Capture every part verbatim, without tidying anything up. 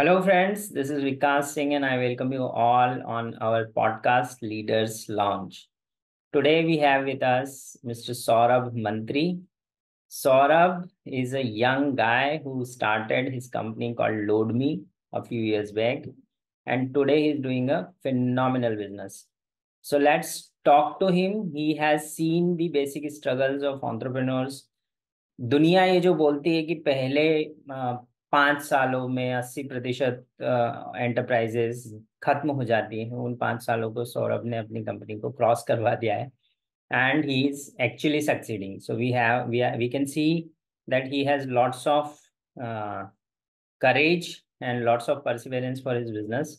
Hello friends, this is Vikas Singh and I welcome you all on our podcast Leaders Lounge. Today we have with us Mister Saurabh Mantri. Saurabh is a young guy who started his company called LoadMee a few years back, and today he is doing a phenomenal business. So let's talk to him. He has seen the basic struggles of entrepreneurs. दुनिया ये जो बोलती है कि पहले पाँच सालों में अस्सी प्रतिशत एंटरप्राइजेस खत्म हो जाती हैं, उन पाँच सालों को सौरभ ने अपनी कंपनी को क्रॉस करवा दिया है and he is actually succeeding. So we have we we can see that he has lots of courage and lots of perseverance for his business.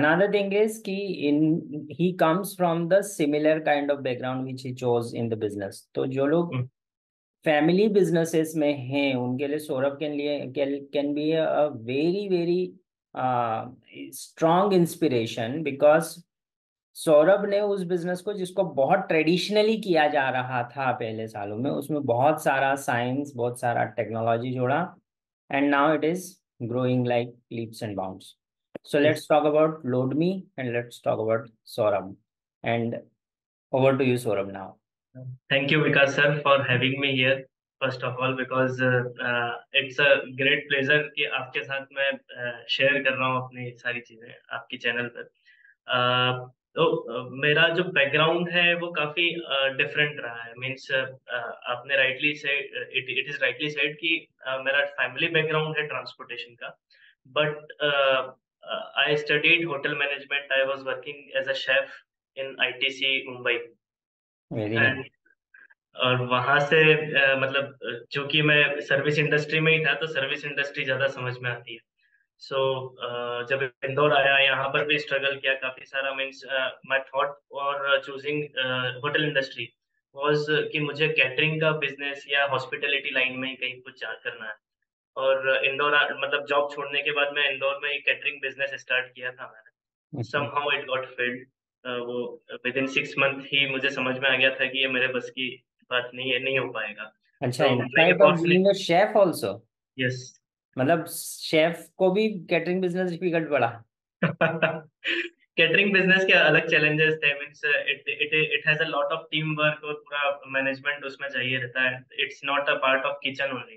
Another thing is कि in he comes from the similar kind of background which he chose in the business. तो जो लोग family businesses में हैं उनके लिए सौरभ के लिए can be a very very strong inspiration, because Saurabh ने उस बिजनेस को जिसको बहुत ट्रेडिशनली किया जा रहा था पहले सालों में, उसमें बहुत सारा साइंस, बहुत सारा टेक्नोलॉजी जोड़ा and now it is growing like leaps and bounds. So let's talk about LoadMee and let's talk about Saurabh, and over to you Saurabh now. Thank you, Vikas sir, for having me here. First of all, because uh, uh, it's a great pleasure कि आपके साथ मैं share uh, कर रहा हूँ अपनी सारी चीजें आपके चैनल पर. uh, तो uh, मेरा जो बैकग्राउंड है वो काफी डिफरेंट uh, रहा है. मीन्स uh, uh, आपने राइटली से it it is rightly said कि uh, मेरा फैमिली बैकग्राउंड है ट्रांसपोर्टेशन का, but I studied hotel management. I was working as a chef in ITC Mumbai, और वहां से uh, मतलब चूंकि मैं सर्विस इंडस्ट्री में ही था तो सर्विस इंडस्ट्री ज्यादा समझ में आती है. सो so, uh, जब इंदौर आया यहाँ पर भी स्ट्रगल किया काफी सारा. मीन्स माय थॉट और चूजिंग होटल इंडस्ट्री वाज कि मुझे कैटरिंग का बिजनेस या हॉस्पिटैलिटी लाइन में कहीं कुछ करना है, और इंदौर मतलब जॉब छोड़ने के बाद मैं इंदौर में कैटरिंग बिजनेस स्टार्ट किया था मैंने. Somehow it got failed. Uh, वो विद इन सिक्स मंथ ही मुझे समझ में आ गया था कि ये मेरे बस की बात नहीं है, नहीं हो पाएगा. अच्छा, so, शेफ आल्सो. यस, मतलब शेफ को भी कैटरिंग बिजनेस डिफिकल्ट पड़ा. कैटरिंग बिजनेस के अलग चैलेंजेस थे. Means it it it has a lot of team work और पूरा मैनेजमेंट उसमें चाहिए रहता है. It's not a part of kitchen only.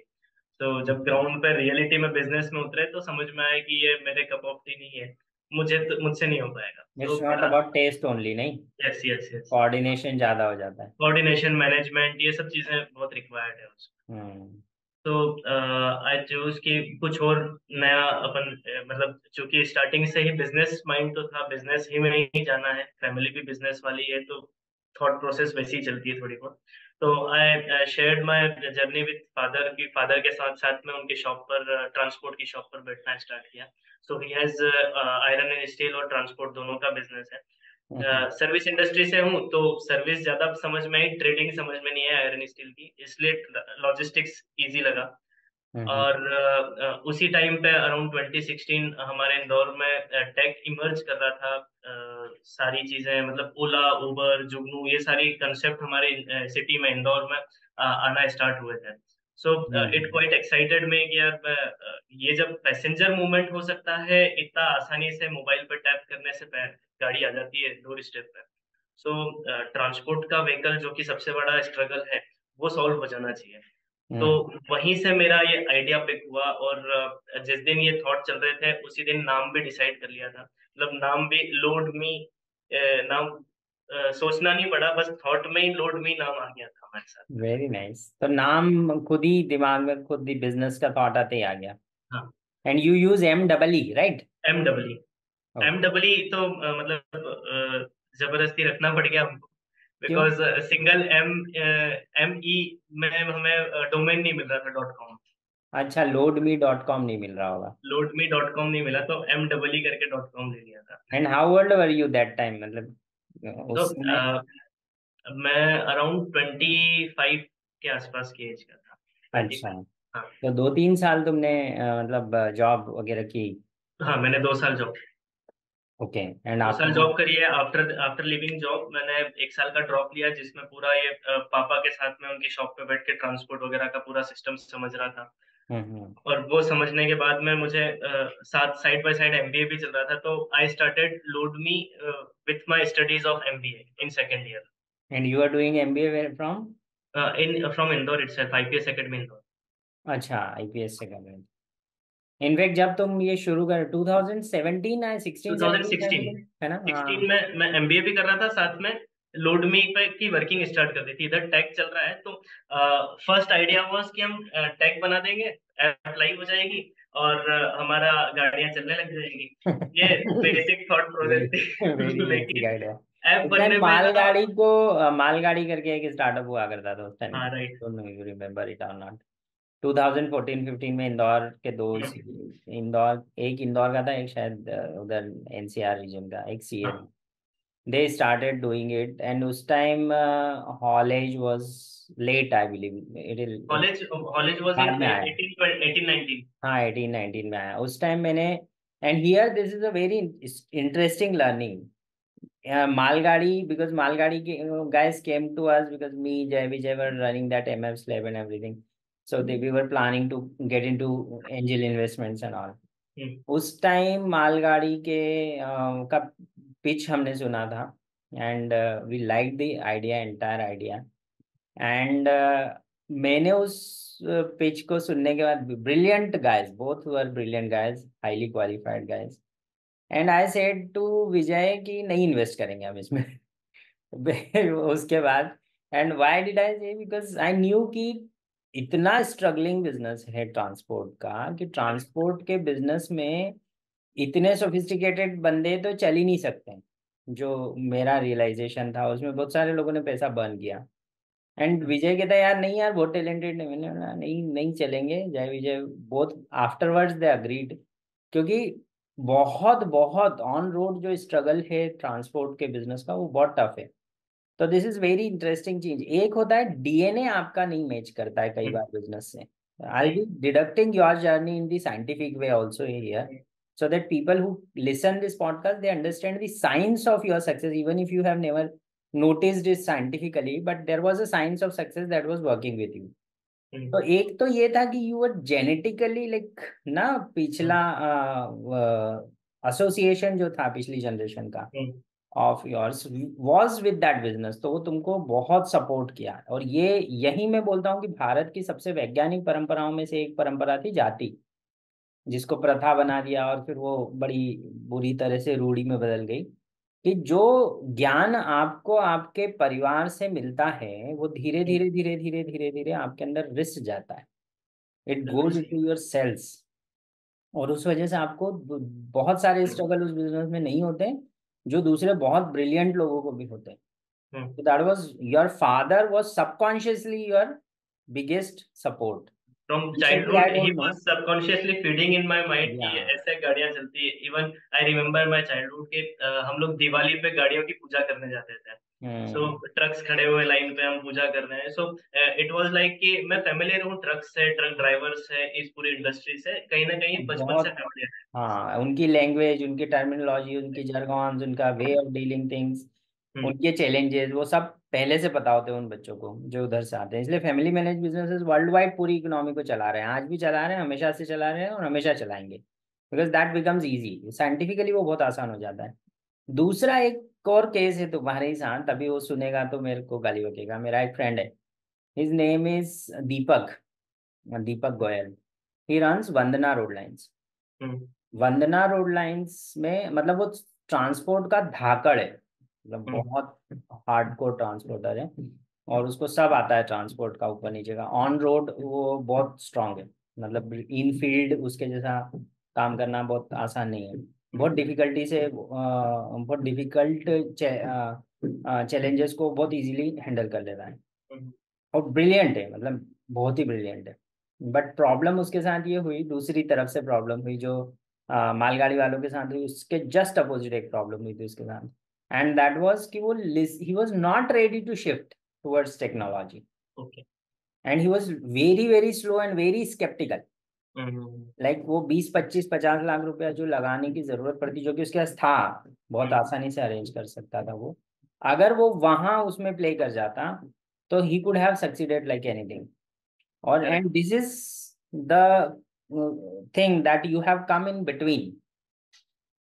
तो जब ग्राउंड पे रियलिटी में बिजनेस में उतरे तो समझ में आया कि ये मेरे कप ऑफ टी नहीं है, मुझे तो मुझसे नहीं हो पाएगा. It's not about taste only. नहीं, यस यस यस, कोऑर्डिनेशन ज्यादा हो जाता है. कोऑर्डिनेशन, मैनेजमेंट, ये सब चीजें बहुत रिक्वायर्ड है उसमें. तो आई चूज कि कुछ और नया अपन, मतलब चूंकि स्टार्टिंग से ही बिजनेस माइंड तो था, बिजनेस ही में ही जाना है. फैमिली भी बिजनेस वाली है तो थॉट प्रोसेस वैसी ही चलती है थोड़ी बहुत. तो I shared my journey with father की फादर के साथ साथ में उनके शॉप पर, ट्रांसपोर्ट की शॉप पर बैठना स्टार्ट किया. So he has iron and steel और ट्रांसपोर्ट दोनों का बिजनेस है. सर्विस इंडस्ट्री से हूँ तो सर्विस ज्यादा समझ में आई, ट्रेडिंग समझ में नहीं है आयरन स्टील की, इसलिए लॉजिस्टिक्स इजी लगा. और uh, उसी टाइम पे अराउंड ट्वेंटी सिक्सटीन हमारे इंदौर में टेक इमर्ज कर रहा था. uh, सारी चीजें मतलब ओला, उबर, जुगनू, ये सारी कंसेप्ट हमारे सिटी में इंदौर में आना स्टार्ट हुए थे. सो इट क्वाइट एक्साइटेड में कि यार ये जब पैसेंजर मूवमेंट हो सकता है इतना आसानी से, मोबाइल पर टैप करने से गाड़ी आ जाती है डोर स्टेप पर. सो ट्रांसपोर्ट का व्हीकल जो कि सबसे बड़ा स्ट्रगल है वो सॉल्व हो जाना चाहिए. तो वहीं से मेरा ये आइडिया पिक हुआ, और जिस दिन ये थॉट चल रहे थे उसी दिन नाम भी डिसाइड कर लिया था. मतलब नाम भी LoadMee नाम सोचना नहीं पड़ा, बस थॉट में ही LoadMee नाम आ गया था हमारे साथ. Very nice. तो नाम खुद ही दिमाग में, खुद ही बिजनेस का थॉट आते ही आ गया. And you use M double E, right? M double E, M double E तो मतलब जबरदस्ती रखना पड़ गया हमको, because single M M E में हमें डोमेन नहीं मिल रहा था, डॉट कॉम. अच्छा, LoadMee डॉट कॉम नहीं मिल रहा होगा. LoadMee डॉट कॉम नहीं मिला तो एम डबल ई करके डॉट कॉम ले लिया था. And how old were you that time? मतलब तो uh, मैं अराउंड पच्चीस के आसपास के एज का था. अच्छा, हाँ. तो दो तीन साल तुमने uh, मतलब जॉब वगैरह की? हाँ, मैंने दो साल जॉब. ओके, एंड दो साल जॉब करी है. आफ्टर आफ्टर लिविंग जॉब मैंने एक साल का ड्रॉप लिया, जिसमें पूरा ये पापा के साथ में उनकी शॉप पे बैठ के ट्रांसपोर्ट वगैरह का पूरा सिस्टम समझ रहा था. और वो समझने के बाद में मुझे साथ साइड बाय साइड एमबीए भी चल रहा था, तो I started LoadMee with my studies of MBA in second year. And you are doing MBA where from? In from Indore itself, IPS academy Indore. अच्छा, आईपीएस एकेडमी। इनफैक्ट जब तुम ये शुरू कर दो हज़ार सत्रह या सोलह दो हज़ार सोलह है ना, सोलह में मैं एमबीए भी कर रहा था, साथ में LoadMee पे की वर्किंग स्टार्ट कर दी थी। इधर टैग चल रहा है तो फर्स्ट आइडिया वाज कि हम टैग बना देंगे, ऐप लाइव हो जाएगी और हमारा गाड़ियां चलने लग जाएगी। ये बेसिक थॉट प्रोसेस थी। लेकिन ऐप बनने में मालगाड़ी को मालगाड़ी करके एक स्टार्टअप हुआ करता था उस टाइम। हां right, don't know you remember it और नॉट। दो हज़ार चौदह पंद्रह में इंदौर के दो इंदौर एक इंदौर का था, एक शायद उधर एनसीआर रीजन का, एक CM. They started doing it, and उस time college was late, I believe. College college was in eighteen nineteen. हाँ, eighteen nineteen में आया उस टाइम मैंने। And here this is a very interesting learning. Uh, Malgadi, because Malgadi guys came to us because me, Jai Vijay were running that M F lab and everything. So they, we were planning to get into angel investments and all. Hmm. उस time मालगाड़ी के uh, का pitch हमने सुना था and we like the idea, entire idea. And मैंने उस pitch को सुनने के बाद, brilliant guys, both were brilliant guys, highly qualified guys, and I said to Vijay कि नहीं इन्वेस्ट करेंगे हम इसमें। उसके बाद एंड व्हाई डिड आई से, बिकॉज आई न्यू कि इतना स्ट्रगलिंग बिजनेस है ट्रांसपोर्ट का कि ट्रांसपोर्ट के बिजनेस में इतने सोफिस्टिकेटेड बंदे तो चल ही नहीं सकते। जो मेरा रियलाइजेशन था उसमें बहुत सारे लोगों ने पैसा बर्न किया। एंड विजय कहता यार नहीं यार बहुत टैलेंटेड है, मैंने नहीं नहीं चलेंगे। जय विजय बहुत आफ्टरवर्ड्स दे अग्रीड, क्योंकि बहुत बहुत ऑन रोड जो स्ट्रगल है ट्रांसपोर्ट के बिजनेस का वो बहुत टफ है। तो दिस इज वेरी इंटरेस्टिंग चीज। एक होता है डीएनए आपका नहीं मैच करता है कई बार बिजनेस से। I be deducting your journey in the scientific way also here, so that people who listen this podcast, they understand the science of your success, even if you have never noticed it scientifically, but there was a science of success that was working with you. Mm-hmm. So एक तो ये था कि you were genetically like ना पिछला association जो था पिछली generation का mm-hmm. of yours was with that business, तो वो तुमको बहुत support किया। और ये यही मैं बोलता हूँ कि भारत की सबसे वैज्ञानिक परंपराओं में से एक परंपरा थी जाति, जिसको प्रथा बना दिया और फिर वो बड़ी बुरी तरह से रूढ़ी में बदल गई कि जो ज्ञान आपको आपके परिवार से मिलता है वो धीरे धीरे धीरे धीरे धीरे धीरे आपके अंदर रिस जाता है, it goes into your cells. और उस वजह से आपको बहुत सारे स्ट्रगल उस बिजनेस में नहीं होते जो दूसरे बहुत ब्रिलियंट लोगों को भी होते हैं। तो that was your father was subconsciously your biggest support. From childhood, he was subconsciously feeding in my mind कि ऐसे गाड़ियाँ चलती है। Even I remember my childhood के हम लोग दिवाली पे गाड़ियों की पूजा करने जाते थे। So trucks खड़े हुए लाइन पे हम पूजा कर रहे हैं। So it was like कि मैं familiar हूँ ट्रक से, ट्रक ड्राइवर से, इस पूरी इंडस्ट्री से कहीं ना कहीं बचपन से familiar है। हाँ, उनकी लैंग्वेज, उनकी टर्मिनोलॉजी, उनकी jargons, उनका वे ऑफ डीलिंग थिंग्स, उनके चैलेंजेस, वो सब पहले से पता होते हैं उन बच्चों को जो उधर से आते हैं। इसलिए family manage businesses world wide पूरी इकोनॉमी को चला रहे हैं, आज भी चला रहे हैं, हमेशा से चला रहे हैं और हमेशा चलाएंगे, because that becomes easy. Scientifically वो बहुत आसान हो जाता है। दूसरा एक और केस है तुम्हारे ही साथ, तभी वो सुनेगा तो मेरे को गाली बकेगा। मेरा एक फ्रेंड है, his name is Deepak Deepak Goyal, he runs Vandana road lines. Vandana road lines में मतलब वो ट्रांसपोर्ट का धाकड़ है, मतलब बहुत हार्डकोर ट्रांसपोर्टर है और उसको सब आता है ट्रांसपोर्ट का, ऊपर नीचे का। ऑन रोड वो बहुत स्ट्रांग है, मतलब इन फील्ड उसके जैसा काम करना बहुत आसान नहीं है। बहुत डिफिकल्टी से बहुत डिफिकल्ट चैलेंजेस को बहुत इजीली हैंडल कर लेता है और ब्रिलियंट है, मतलब बहुत ही ब्रिलियंट है। बट प्रॉब्लम उसके साथ ये हुई, दूसरी तरफ से प्रॉब्लम हुई जो मालगाड़ी वालों के साथ हुई, उसके जस्ट अपोजिट एक प्रॉब्लम हुई थी उसके साथ। And that was कि वो he was not ready to shift towards technology. Okay. And he was very very slow and very skeptical. Mm-hmm. Like वो बीस पच्चीस पचास लाख रुपया जो लगाने की जरूरत पड़ती, जो कि उसके पास था, बहुत आसानी से अरेंज कर सकता था वो, अगर वो वहां उसमें प्ले कर जाता तो he could have succeeded like anything. और and this is the thing that you have come in between.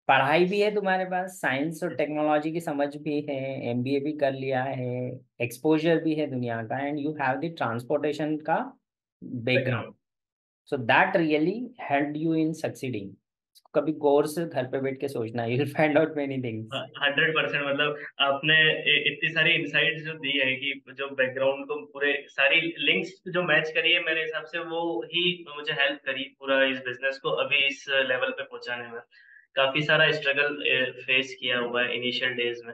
पढ़ाई भी है तुम्हारे पास, साइंस और टेक्नोलॉजी की समझ भी है, एमबीए भी कर लिया है, एक्सपोजर भी है दुनिया का, and you have the transportation का background. So that really help you in succeeding. कभी गौर से घर पे बैठ के सोचना, you will find out many things. Hundred percent. मतलब आपने इतनी सारी इनसाइट्स जो दी है कि जो बैकग्राउंड को पूरे सारी लिंक्स जो मैच करी है, मेरे हिसाब से वो ही मुझे हेल्प करी पूरा इस बिजनेस को अभी इस लेवल पे पहुंचाने में. काफी सारा स्ट्रगल फेस किया हुआ है इनिशियल डेज में.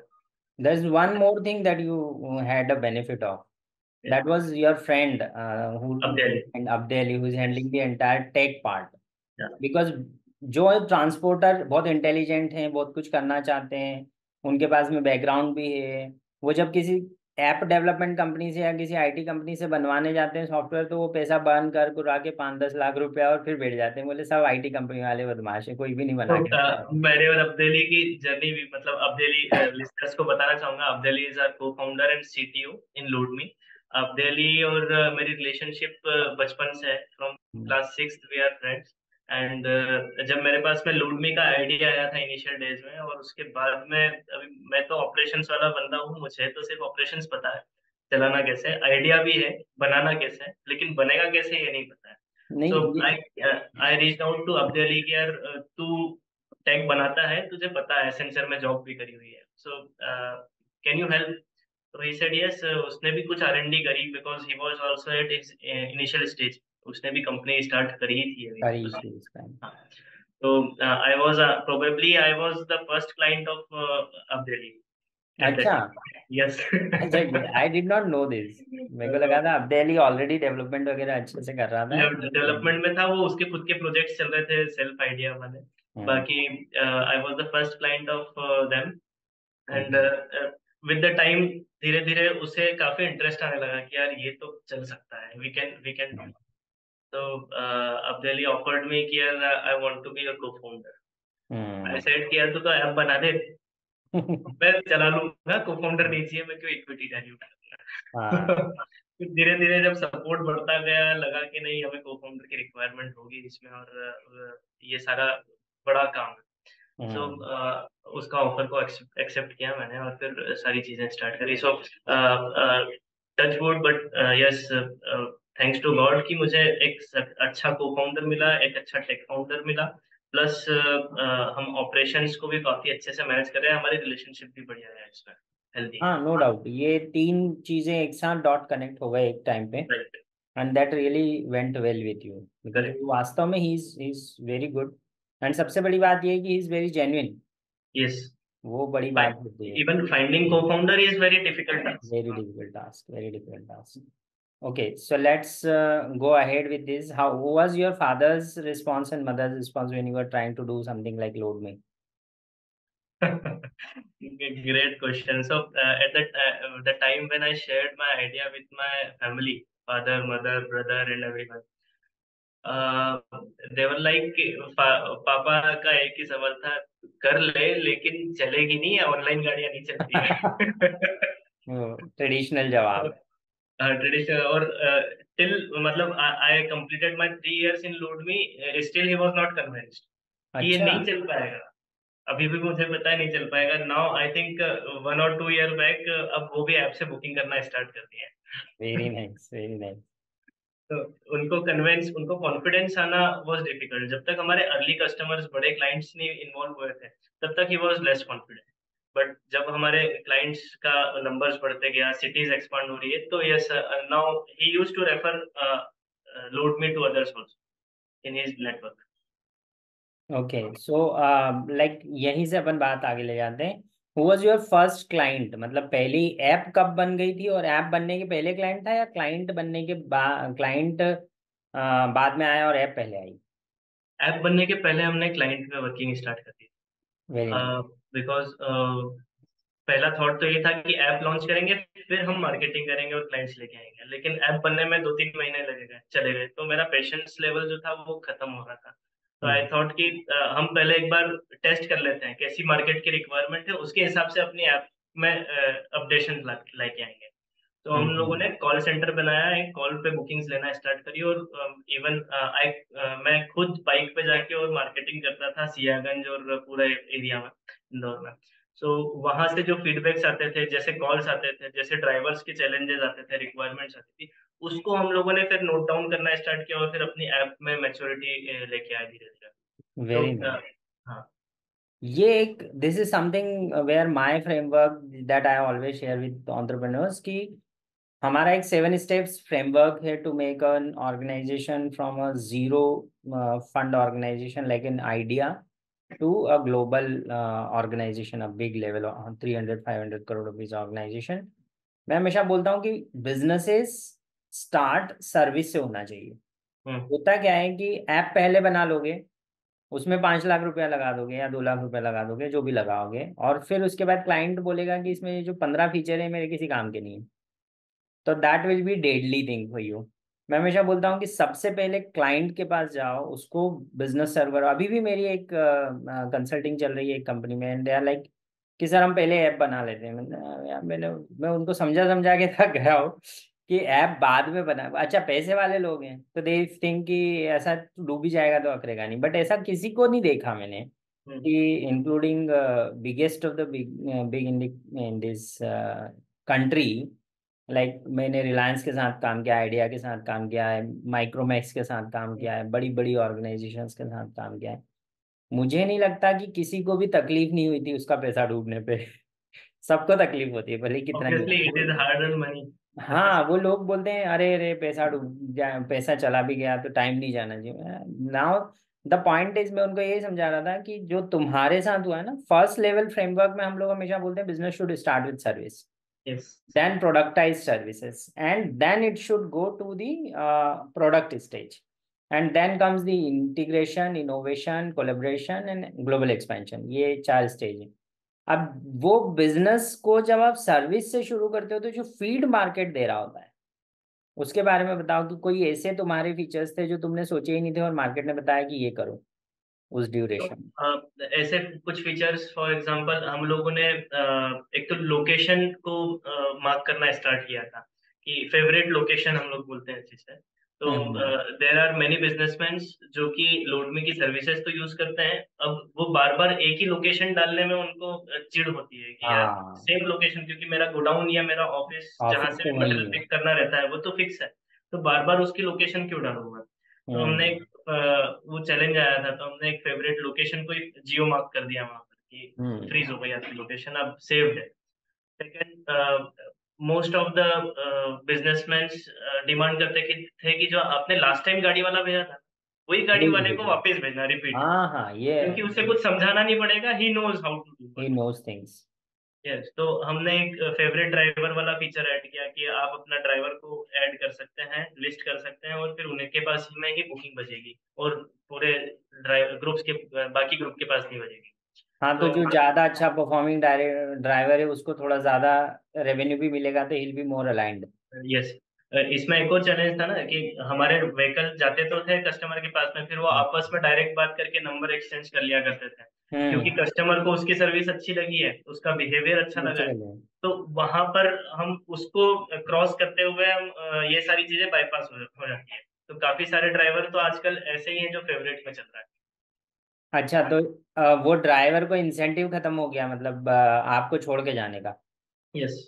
There is one more thing that you had a benefit of. That was your friend uh, who and Abdeli, who is handling the entire tech part. Yeah. Because जो transporter बहुत intelligent हैं, बहुत कुछ करना चाहते हैं, उनके पास में बैकग्राउंड भी है. वो जब किसी ऐप डेवलपमेंट कंपनी से या किसी आईटी कंपनी से बनवाने जाते हैं सॉफ्टवेयर, तो वो पैसा बर्न कर कर आके पाँच दस लाख रुपया और फिर बैठ जाते हैं. बोले सब आईटी कंपनी वाले बदमाश है, कोई भी नहीं बना के. मेरे और अब्देली की जर्नी भी, मतलब अब्देली लिस्टर्स को बताना चाहूंगा, Abdali is our cofounder and CTO in LoadMee. Abdali और मेरी रिलेशनशिप बचपन से है, from class sixth we are friends. And जब मेरे पास में लोडमी का आइडिया आया था इनिशियल डेज में, और उसके बाद में अभी मैं तो ऑपरेशंस वाला बंदा हूँ, मुझे तो सिर्फ ऑपरेशंस पता है, चलाना कैसे है, आइडिया भी है, बनाना कैसे है, लेकिन बनेगा कैसे ये नहीं पता है. So I I reached out to Abdali कि यार तू टेक बनाता है, तुझे पता है, एसेंचर में जॉब भी करी हुई है, सो कैन यू हेल्प. तो he said yes. उसने भी कुछ आर एंड डी करी, because he was also at his initial stage. उसने भी कंपनी स्टार्ट करी थी अभी. तो I was uh, probably I was the first client of uh, Abdeli. अच्छा. Yes. I did not know this. मेरे को लगा था Abdeli already डेवलपमेंट वगैरह अच्छे से कर रहा था. डेवलपमेंट में था वो, उसके खुद के प्रोजेक्ट्स चल रहे थे, सेल्फ आइडिया वाले. बाकी I was the first client of uh, them and uh, uh, with the time धीरे धीरे उसे काफी इंटरेस्ट आने लगा कि यार ये तो चल सकता है, we can we can do. तो अब्देली ऑफर्ड मी कि यार I want to be a co-founder. I said कि यार तू तो ऐप बना दे, मैं चला लूँगा, co-founder नहीं चाहिए, मैं क्यों इक्विटी जारी उठाऊँगा. धीरे धीरे जब सपोर्ट बढ़ता गया, लगा कि नहीं हमें co-founder की रिक्वायरमेंट होगी इसमें, और ये सारा बड़ा काम है. So, uh, उसका ऑफर को एक्सेप्ट किया मैंने, और फिर सारी चीजें स्टार्ट करी. So touch wood, but yes, thanks to God कि मुझे एक अच्छा को फाउंडर मिला, एक अच्छा टेक फाउंडर मिला, प्लस uh, uh, हम ऑपरेशंस को भी काफी अच्छे से मैनेज कर रहे हैं, हमारी रिलेशनशिप भी बढ़िया है इसमें, हेल्दी. हाँ, नो डाउट. ये तीन चीजें एक साथ डॉट कनेक्ट हो गए एक टाइम पे, and that really went well with you. वास्तव में he is is very good. And सबसे बड़ी बात ये है कि इज वेरी जेन्युइन. यस, वो बड़ी बात होती है. Even finding cofounder is very difficult task, very difficult task, very difficult task. Okay, so let's go ahead with this. How was your father's response and mother's response when you were trying to do something like LoadMee? Great question. So uh, at that uh, the time when I shared my idea with my family, father, mother, brother and everyone, Uh, they were like, पापा का एक ही सवाल था, कर ले लेकिन चलेगी नहीं, ऑनलाइन गाड़ियां नहीं चलती है. ट्रेडिशनल जवाब. ट्रेडिशनल. और टिल मतलब I completed my three years in LoadMee, still he was not convinced. ये नहीं चल पाएगा, अभी भी मुझे पता है नहीं चल पाएगा. नाउ आई थिंक वन और टू ईयर बैक अब वो भी ऐप से बुकिंग करना स्टार्ट कर दिया है. Very nice, very nice. तो उनको कन्वेंस, उनको कॉन्फिडेंस आना वाज डिफिकल्ट. जब तक हमारे अर्ली कस्टमर्स, बड़े क्लाइंट्स नहीं इन्वॉल्व हुए थे, तब तक he was less confident. But जब हमारे क्लाइंट्स का नंबर्स बढ़ते गया, सिटीज एक्सपांड हो रही है, तो yes, now he used to refer LoadMee to others also in his network. Okay, so like यहीं से अपन बात आगे ले जाते हैं. Who was your first client? मतलब पहली ऐप कब बन गई थी, और ऐप बनने के पहले क्लाइंट था, या क्लाइंट बनने के बाद क्लाइंट बाद में आया और ऐप पहले आई? ऐप बनने के पहले हमने क्लाइंट पे वर्किंग स्टार्ट कर दी, बिकॉज पहला थॉट तो ये था कि ऐप लॉन्च करेंगे, फिर हम मार्केटिंग करेंगे और क्लाइंट्स लेके आएंगे, लेकिन ऐप बनने में दो तीन महीने लगेगा चले गए. तो मेरा पेशेंस लेवल जो था वो खत्म हो रहा था. तो आई थॉट कि uh, हम पहले एक बार टेस्ट कर लेते हैं, कैसी मार्केट की रिक्वायरमेंट है, उसके हिसाब से अपनी ऐप में अपडेशन uh, लेके आएंगे. तो हम लोगों ने कॉल सेंटर बनाया, एक कॉल पे बुकिंग्स लेना स्टार्ट करी और इवन आई मैं खुद बाइक पे जाके और मार्केटिंग करता था सियागंज और पूरा एरिया में इंदौर में। सो so, वहाँ से जो फीडबैक्स आते थे, जैसे कॉल्स आते थे, जैसे ड्राइवर्स के चैलेंजेस आते थे, रिक्वायरमेंट्स आती थी, उसको हम लोगों ने फिर नोट डाउन करना स्टार्ट किया और फिर अपनी ऐप में मैच्योरिटी लेके आए धीरे धीरे। Very nice. हाँ, ये एक this is something where my framework that I always share with entrepreneurs कि हमारा एक सेवन स्टेप्स फ्रेमवर्क है to make an organisation from a zero fund organisation like an idea to a global uh, organization, a big level on three hundred five hundred crore rupees organization। मैं हमेशा बोलता हूँ कि businesses start service से होना चाहिए। hmm. होता क्या है कि ऐप पहले बना लोगे, उसमें पाँच लाख रुपया लगा दोगे या दो लाख रुपया लगा दोगे, जो भी लगाओगे, और फिर उसके बाद क्लाइंट बोलेगा कि इसमें जो पंद्रह फीचर है मेरे किसी काम के नहीं है, तो that will be deadly thing for you. मैं हमेशा बोलता हूँ कि सबसे पहले क्लाइंट के पास जाओ, उसको बिजनेस सर्वर। अभी भी मेरी एक कंसल्टिंग uh, चल रही है एक कंपनी में, एंड दे आर लाइक कि सर हम पहले ऐप बना लेते हैं। मैंने यार मैंने मैं उनको समझा समझा के थक गया हूँ कि ऐप बाद में बना। अच्छा, पैसे वाले लोग हैं तो दे थिंक कि ऐसा डूब ही जाएगा तो अकरेगा नहीं, बट ऐसा किसी को नहीं देखा मैंने कि including biggest of the big in this country. Like like, मैंने रिलायंस के साथ काम किया, आइडिया के साथ काम किया है, माइक्रोमैक्स के साथ काम किया है, बड़ी बड़ी ऑर्गेनाइजेशंस के साथ काम किया है। मुझे नहीं लगता कि किसी को भी तकलीफ नहीं हुई थी उसका पैसा डूबने पे। सबको तकलीफ होती है भले कितना नहीं। हाँ, वो लोग बोलते हैं अरे अरे पैसा डूब जाए, पैसा चला भी गया तो टाइम नहीं जाना चाहिए। नाउ द पॉइंट इज, मैं उनको यही समझा रहा था कि जो तुम्हारे साथ हुआ है ना, फर्स्ट लेवल फ्रेमवर्क में हम लोग हमेशा बोलते हैं business should start with service. Yes. Then productize services, and then it should go to the uh, product stage, and then comes the integration, innovation, collaboration, and global expansion. ये चार stage हैं। अब वो business को जब आप service से शुरू करते हो तो जो feed market दे रहा होता है उसके बारे में बताओ कि कोई ऐसे तुम्हारे features थे जो तुमने सोचे ही नहीं थे और market ने बताया कि ये करो उस ड्यूरेशन। तो, ऐसे कुछ फीचर्स फॉर एग्जांपल हम लोगों ने एक तो लोकेशन को मार्क करना स्टार्ट किया था कि फेवरेट लोकेशन हम लोग बोलते हैं जिसे। तो देयर आर मेनी बिजनेसमैन जो कि लोडमी की सर्विसेज तो यूज करते हैं, अब वो बार बार एक ही लोकेशन डालने में उनको चिढ़ होती है कि यार सेम लोकेशन, क्योंकि मेरा गोडाउन या मेरा ऑफिस जहाँ से मटेरियल पिक करना रहता है वो तो फिक्स है, तो बार बार उसकी लोकेशन क्यों डालूंगा। तो हमने एक वो चैलेंज आया था तो हमने एक फेवरेट लोकेशन को जियो मार्क कर दिया वहाँ पर कि फ्रीज हो गई आपकी लोकेशन, अब सेव्ड है। Second, most of the businessman demand करते कि, थे कि जो आपने लास्ट टाइम गाड़ी वाला भेजा था वही गाड़ी वाले को वापस भेजना, रिपीट। हाँ, ये क्योंकि उसे कुछ समझाना नहीं पड़ेगा, he knows how to do, he knows things. Yes, तो हमने एक फेवरेट ड्राइवर वाला फीचर ऐड किया कि आप अपना ड्राइवर को ऐड कर सकते हैं, लिस्ट कर सकते हैं और फिर उनके पास ही में ही बुकिंग बजेगी और पूरे ग्रुप्स के बाकी ग्रुप के पास नहीं बजेगी। हाँ, तो, तो जो ज्यादा अच्छा परफॉर्मिंग ड्राइवर है उसको थोड़ा ज्यादा रेवेन्यू भी मिलेगा तो he'll be more aligned। Yes, इसमें एक और चैलेंज था ना कि हमारे व्हीकल जाते तो थे कस्टमर के पास में, फिर वो आपस में डायरेक्ट बात करके नंबर एक्सचेंज कर लिया करते थे, क्योंकि कस्टमर को उसकी सर्विस अच्छी लगी है, उसका बिहेवियर अच्छा लगा है, तो वहां पर हम उसको क्रॉस करते हुए हम ये सारी चीजें बाईपास हो जाती है। तो काफी सारे ड्राइवर तो आजकल ऐसे ही हैं जो फेवरेट में चल रहा है। अच्छा, तो वो ड्राइवर को इंसेंटिव खत्म हो गया, मतलब आपको छोड़ के जाने का। यस,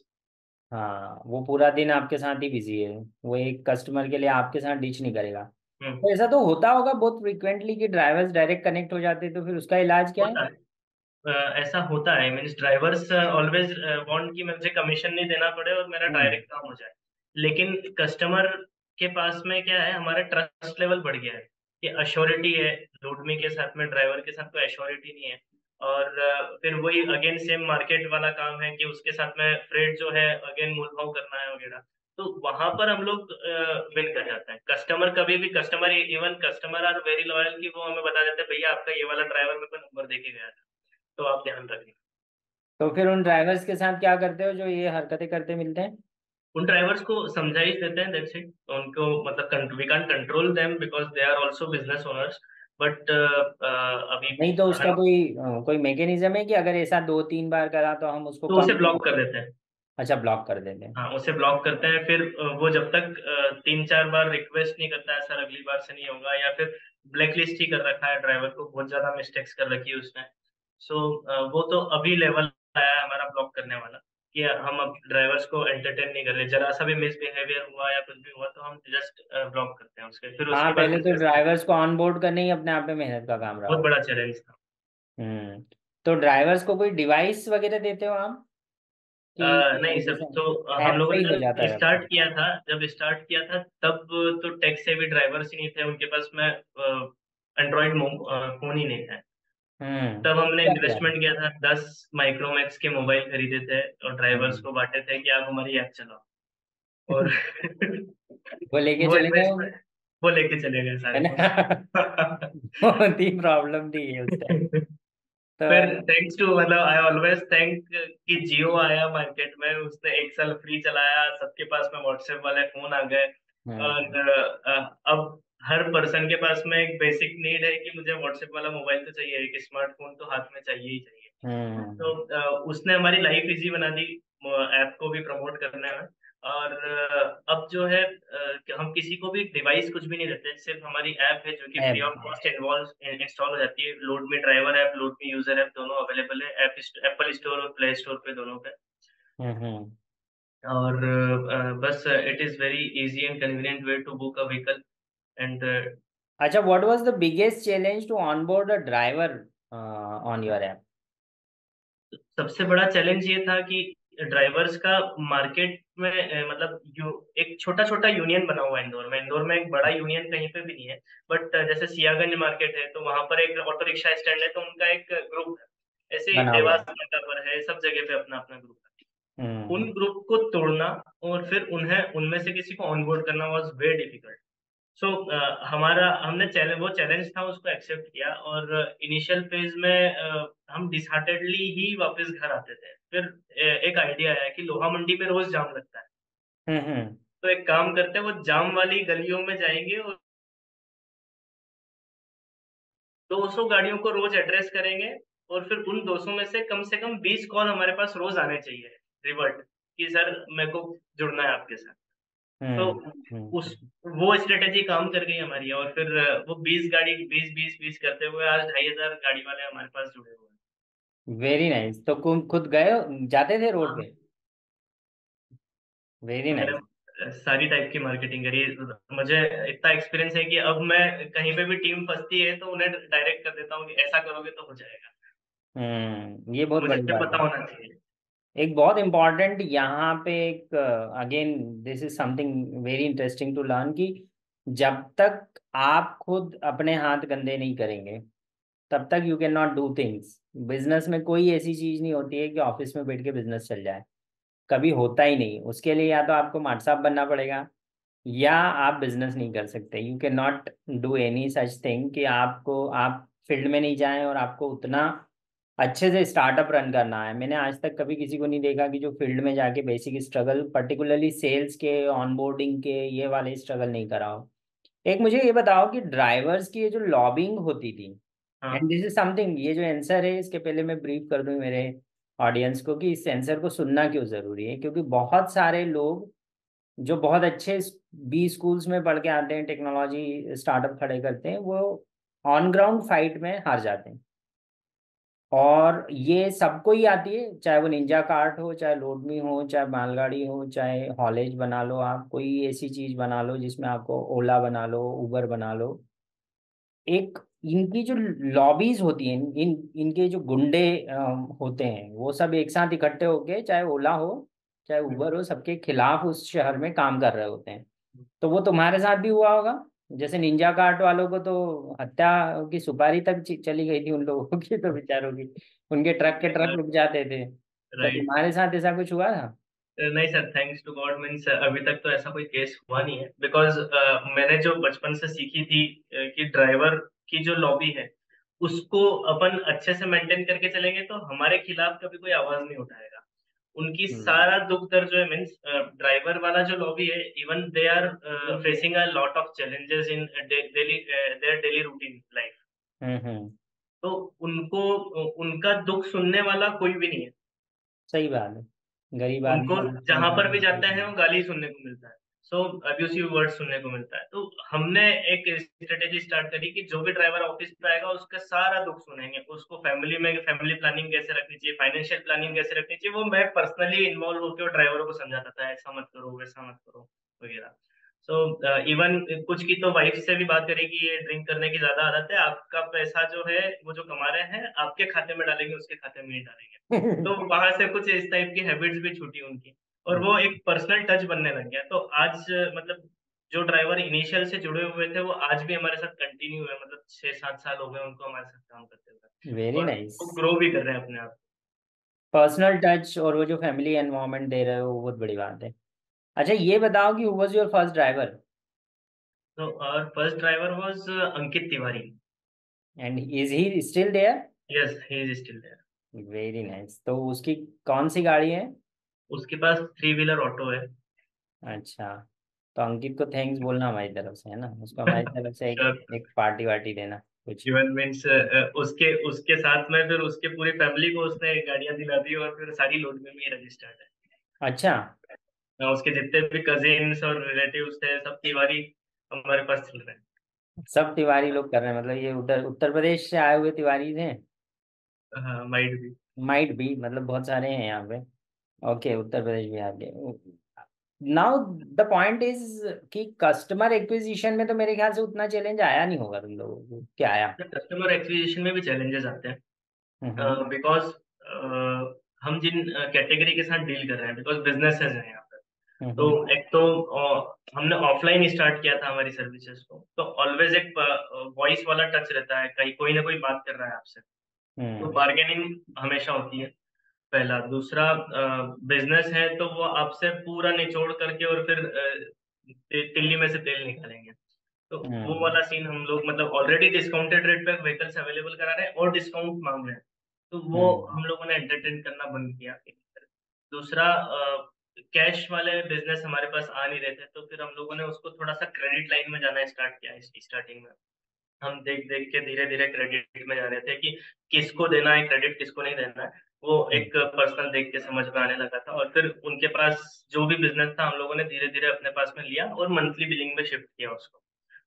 हाँ, वो पूरा दिन आपके साथ ही बिजी है, वो एक कस्टमर के लिए आपके साथ डीच नहीं करेगा। तो ऐसा तो होता होगा बहुत फ्रीक्वेंटली कि ड्राइवर्स डायरेक्ट कनेक्ट हो जाते हैं, तो फिर उसका इलाज क्या है? ऐसा होता है, मींस ड्राइवर्स ऑलवेज वांट कि मुझे कमीशन नहीं देना पड़े और मेरा डायरेक्ट काम हो जाए, लेकिन कस्टमर के पास में क्या है, हमारा ट्रस्ट लेवल बढ़ गया है कि एश्योरिटी है, लोडमी के साथ में ड्राइवर के साथ कोई एश्योरिटी नहीं है। और फिर वही अगेन सेम मार्केट वाला काम है कि उसके साथ में फ्रेट जो है अगेन मोल भाव करना है वगैरह, तो वहां पर हम लोग विन कर जाते हैं। कस्टमर कभी भी customer even customer are very loyal कि वो हमें बता देते हैं भैया आपका ये वाला ड्राइवर मेरे को नंबर देके गया था, तो आप ध्यान रखिए। तो फिर उन ड्राइवर्स के साथ क्या करते हो जो ये हरकतें करते मिलते हैं? उन ड्राइवर्स को समझाइश देते हैं, दैट्स इट। उनको मतलब we can control them because they are also business owners, but अभी नहीं तो उसका कोई कोई मैकेनिज्म है कि अगर ऐसा दो तीन बार करा तो हम उसको तो उसे ब्लॉक कर देते हैं। अच्छा ब्लॉक कर देते हैं। हाँ, उसे ब्लॉक करते हैं, फिर वो जब तक तीन चार बार रिक्वेस्ट नहीं करता है सर अगली बार से नहीं होगा, या फिर ब्लैकलिस्ट ही कर रखा है ड्राइवर को, बहुत ज्यादा मिस्टेक्स कर रखी है उसने। सो वो तो अभी लेवल आया है हमारा ब्लॉक करने वाला कि हम अब ड्राइवर्स को एंटरटेन नहीं कर रहे, जरा सा भी मिसबिहेवियर हुआ या कुछ भी हुआ तो हम जस्ट ब्लॉक करते हैं उसके। फिर उसके पहले तो ड्राइवर्स को ऑनबोर्ड करना ही अपने आप में मेहनत का काम रहा, बहुत बड़ा चैलेंज था। हम्म, तो ड्राइवर्स को कोई डिवाइस वगैरह देते हो आप? नहीं सर, तो हम लोगों ने स्टार्ट किया था, जब स्टार्ट किया था तब तो टेक से भी ड्राइवर्स ही नहीं थे उनके पास में, एंड्रॉइड फोन ही नहीं था। तब हमने इन्वेस्टमेंट किया था, दस माइक्रोमैक्स के मोबाइल खरीदे थे और ड्राइवर्स को बांटे थे कि आप हमारी ऐप चलाओ, और वो लेके चले गए, वो लेके चले गए सारे। बहुत ही प्रॉब्लम थी उस टाइम। फिर थैंक्स टू, मतलब आई ऑलवेज थैंक कि जियो आया मार्केट में, उसने एक साल फ्री चलाया, सबके पास में व्हाट्सएप वाले फोन आ गए और अब हर पर्सन के पास में एक बेसिक नीड है कि मुझे व्हाट्सएप वाला मोबाइल तो चाहिए, एक स्मार्टफोन तो हाथ में चाहिए ही चाहिए। तो उसने हमारी लाइफ इजी बना दी ऐप को भी प्रमोट करने में, और अब जो है हम किसी को भी डिवाइस कुछ भी नहीं देते, सिर्फ हमारी ऐप है जो कि फ्री ऑफ कॉस्ट इंस्टॉल हो जाती है। LoadMe driver app, LoadMe user app दोनों अवेलेबल है एप्पल स्टोर और प्ले स्टोर पे, दोनों पे। और बस it is very easy and convenient way to book a vehicle. And, uh, अच्छा, what was the biggest challenge to onboard a driver uh, on your app? सबसे बड़ा चैलेंज ये था कि ड्राइवर्स का मार्केट में ए, मतलब यू, एक छोटा छोटा यूनियन बना हुआ है इंदौर में, इंदौर में एक बड़ा यूनियन कहीं पे भी नहीं है, बट जैसे सियागंज मार्केट है तो वहां पर एक ऑटो रिक्शा स्टैंड है तो उनका एक ग्रुप है, ऐसे ही देवास पर है, सब जगह पे अपना अपना ग्रुप है। hmm. उन ग्रुप को तोड़ना और फिर उन्हें उनमें से किसी को ऑनबोर्ड करना was very difficult. So so, uh, हमारा हमने चैलेंज वो चैलेंज था उसको एक्सेप्ट किया, और इनिशियल फेज में uh, हम डिसहार्टेडली ही वापस घर आते थे। फिर ए, एक आइडिया आया कि लोहा मंडी में रोज जाम लगता है। हम्म, तो एक काम करते हैं, वो जाम वाली गलियों में जाएंगे और दो सौ गाड़ियों को रोज एड्रेस करेंगे, और फिर उन दो सौ में से कम से कम बीस कॉल हमारे पास रोज आने चाहिए रिवर्ट कि सर मेरे को जुड़ना है आपके साथ। तो उस वो स्ट्रेटेजी काम कर गई हमारी, और फिर वो बीस गाड़ी बीस बीस बीस करते हुए आज ढाई हजार गाड़ी वाले हमारे पास जुड़े हुए हैं। Very nice. तो खुद गए जाते थे रोड पे? Very nice. सारी टाइप की मार्केटिंग करी, मुझे इतना एक्सपीरियंस है कि अब मैं कहीं पे भी टीम फंसती है तो उन्हें डायरेक्ट कर देता हूँ कि ऐसा करोगे तो हो जाएगा। हम्म, ये बहुत पता होना चाहिए। एक बहुत इम्पॉर्टेंट यहाँ पे एक again this is something very interesting to learn कि जब तक आप खुद अपने हाथ गंदे नहीं करेंगे तब तक you can not do things. Business में कोई ऐसी चीज़ नहीं होती है कि ऑफिस में बैठ के बिजनेस चल जाए, कभी होता ही नहीं। उसके लिए या तो आपको मार्ट साहब बनना पड़ेगा या आप बिजनेस नहीं कर सकते। You can not do any such thing कि आपको आप फील्ड में नहीं जाएँ और आपको उतना अच्छे से स्टार्टअप रन करना है। मैंने आज तक कभी किसी को नहीं देखा कि जो फील्ड में जाके बेसिक स्ट्रगल, पर्टिकुलरली सेल्स के, ऑनबोर्डिंग के, ये वाले स्ट्रगल नहीं करा हो। एक मुझे ये बताओ कि ड्राइवर्स की ये जो लॉबिंग होती थी, एंड दिस इज समथिंग, ये जो आंसर है इसके पहले मैं ब्रीफ कर दूं मेरे ऑडियंस को कि इस आंसर को सुनना क्यों ज़रूरी है, क्योंकि बहुत सारे लोग जो बहुत अच्छे बी स्कूल्स में पढ़ के आते हैं, टेक्नोलॉजी स्टार्टअप खड़े करते हैं, वो ऑन ग्राउंड फाइट में हार जाते हैं। और ये सबको ही आती है, चाहे वो निंजा कार्ट हो, चाहे लोडमी हो, चाहे मालगाड़ी हो, चाहे हॉलेज बना लो, आप कोई ऐसी चीज़ बना लो जिसमें आपको ओला बना लो, उबर बना लो। एक इनकी जो लॉबीज़ होती हैं, इन इनके जो गुंडे होते हैं, वो सब एक साथ इकट्ठे होके, चाहे ओला हो चाहे उबर हो, सबके खिलाफ उस शहर में काम कर रहे होते हैं। तो वो तुम्हारे साथ भी हुआ होगा, जैसे निंजा कार्ट वालों को तो हत्या की सुपारी तक चली गई थी उन लोगों की, तो बेचारों की, उनके ट्रक के ट्रक रुक जाते थे। तो तुम्हारे साथ ऐसा कुछ हुआ था? नहीं sir, thanks to God means अभी तक तो ऐसा कोई केस हुआ नहीं है, बिकॉज uh, मैंने जो बचपन से सीखी थी uh, कि ड्राइवर की जो लॉबी है उसको अपन अच्छे से मेंटेन करके चलेंगे तो हमारे खिलाफ कभी कोई आवाज नहीं उठाएगा। उनकी सारा दुख दर्द जो है मींस ड्राइवर वाला जो लॉबी है, even they are facing a lot of challenges in daily their daily routine life, तो उनको उनका दुख सुनने वाला कोई भी नहीं है। सही बात है। गरीब आदमी जहाँ पर भी जाते हैं वो गाली सुनने को मिलता है, सो अब्यूसिव वर्ड सुनने को मिलता है। तो हमने एक स्ट्रेटेजी स्टार्ट करी कि जो भी ड्राइवर ऑफिस पे आएगा उसका सारा दुख सुनेंगे, उसको फैमिली में फैमिली प्लानिंग कैसे रखनी चाहिए, फाइनेंशियल प्लानिंग कैसे रखनी चाहिए, वो मैं पर्सनली इन्वॉल्व होकर ड्राइवरों को समझाता था, ऐसा मत करो वैसा मत करो वगैरह। तो इवन uh, कुछ की तो वाइफ से भी बात करें कि ये ड्रिंक करने की ज्यादा आदत है, आपका पैसा जो है वो जो कमा रहे हैं आपके खाते में डालेंगे, उसके खाते में नहीं डालेंगे। तो वहां से कुछ इस टाइप की हैबिट्स भी छूटी उनकी और वो एक पर्सनल टच बनने लग गया। तो आज मतलब जो ड्राइवर इनिशियल से जुड़े हुए थे वो आज भी हमारे साथ कंटिन्यू है, मतलब छह सात साल हो गए उनको हमारे साथ काम करते हुए। वेरी नाइस, ग्रो भी कर रहे हैं अपने आप। पर्सनल टच और वो जो फैमिली एनवायरनमेंट दे रहे हो वो बहुत बड़ी बात है। अच्छा ये बताओ कि who was your first driver? तो our first driver was Ankit Tiwari. And is he still there? Yes, he is still there. Very nice. तो उसकी कौन सी गाड़ी है? उसके पास थ्री व्हीलर ऑटो है। अच्छा, तो अंकित को थैंक्स बोलना हमारी तरफ से, है ना? उसको हमारी तरफ से एक, एक पार्टी वार्टी देना कुछ। इवन मींस उसके उसके साथ में फिर उसके पूरी फैमिली को उसने गाड़ियां दिला दी और फिर सारी लोड में ही रजिस्टर्ड है। अच्छा, उसके जितने भी कजिन्स और रिलेटिव्स थे सब तिवारी हमारे पास चल रहे हैं, सब तिवारी लोग कर रहे हैं। मतलब ये उधर उत्तर प्रदेश से आए हुए तिवारी हैं। हाँ, माइट भी माइट भी मतलब बहुत सारे हैं यहाँ पे। ओके, उत्तर प्रदेश भी आ गए। नाउ द पॉइंट इज कि कस्टमर एक्विजिशन में तो मेरे ख्याल से उतना चैलेंज आया नहीं होगा तुम लोगों को, क्या आया? कस्टमर एक्विजिशन में भी चैलेंजेस आते हैं बिकॉज uh, uh, हम जिन कैटेगरी uh, के साथ डील कर रहे हैं बिकॉज बिजनेसेस हैं। तो एक तो हमने ऑफलाइन स्टार्ट किया था हमारी सर्विसेज को, तो ऑलवेज एक वॉइस वाला टच रहता है, कहीं कोई ना कोई बात कर रहा है आपसे, तो बार्गेनिंग हमेशा होती है पहला। दूसरा बिजनेस है तो वो आपसे पूरा निचोड़ करके और फिर तिल्ली में से तेल निकालेंगे, तो वो वाला सीन हम लोग मतलब ऑलरेडी डिस्काउंटेड रेट पे व्हीकल्स अवेलेबल करा रहे हैं और डिस्काउंट मांग रहे हैं, तो वो हम लोगों ने एंटरटेन करना बंद किया। दूसरा कैश वाले बिजनेस हमारे पास आ नहीं रहे थे, तो फिर हम लोगों ने उसको थोड़ा सा क्रेडिट लाइन में जाना स्टार्ट किया। स्टार्टिंग में हम देख देख के धीरे धीरे क्रेडिट में जा रहे थे कि किसको देना है क्रेडिट, किसको नहीं देना है, वो एक पर्सनल देख के समझ में आने लगा था। और फिर उनके पास जो भी बिजनेस था हम लोगों ने धीरे धीरे अपने पास में लिया और मंथली बिलिंग में शिफ्ट किया उसको।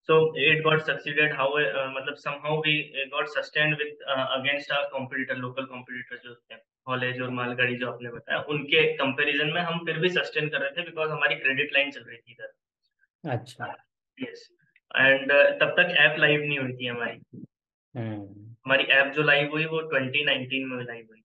So it got succeeded, how मतलब somehow we got sustained with against our competitor, local competitor जो थे कॉलेज और मालगाड़ी जो आपने बताया, उनके कंपैरिजन में हम फिर भी सस्टेन कर रहे थे बिकॉज हमारी क्रेडिट लाइन चल रही थी इधर। अच्छा, यस। एंड तब तक ऐप लाइव नहीं हुई थी हमारी। hmm. हमारी ऐप जो लाइव हुई वो ट्वेंटी नाइनटीन में लाइव हुई,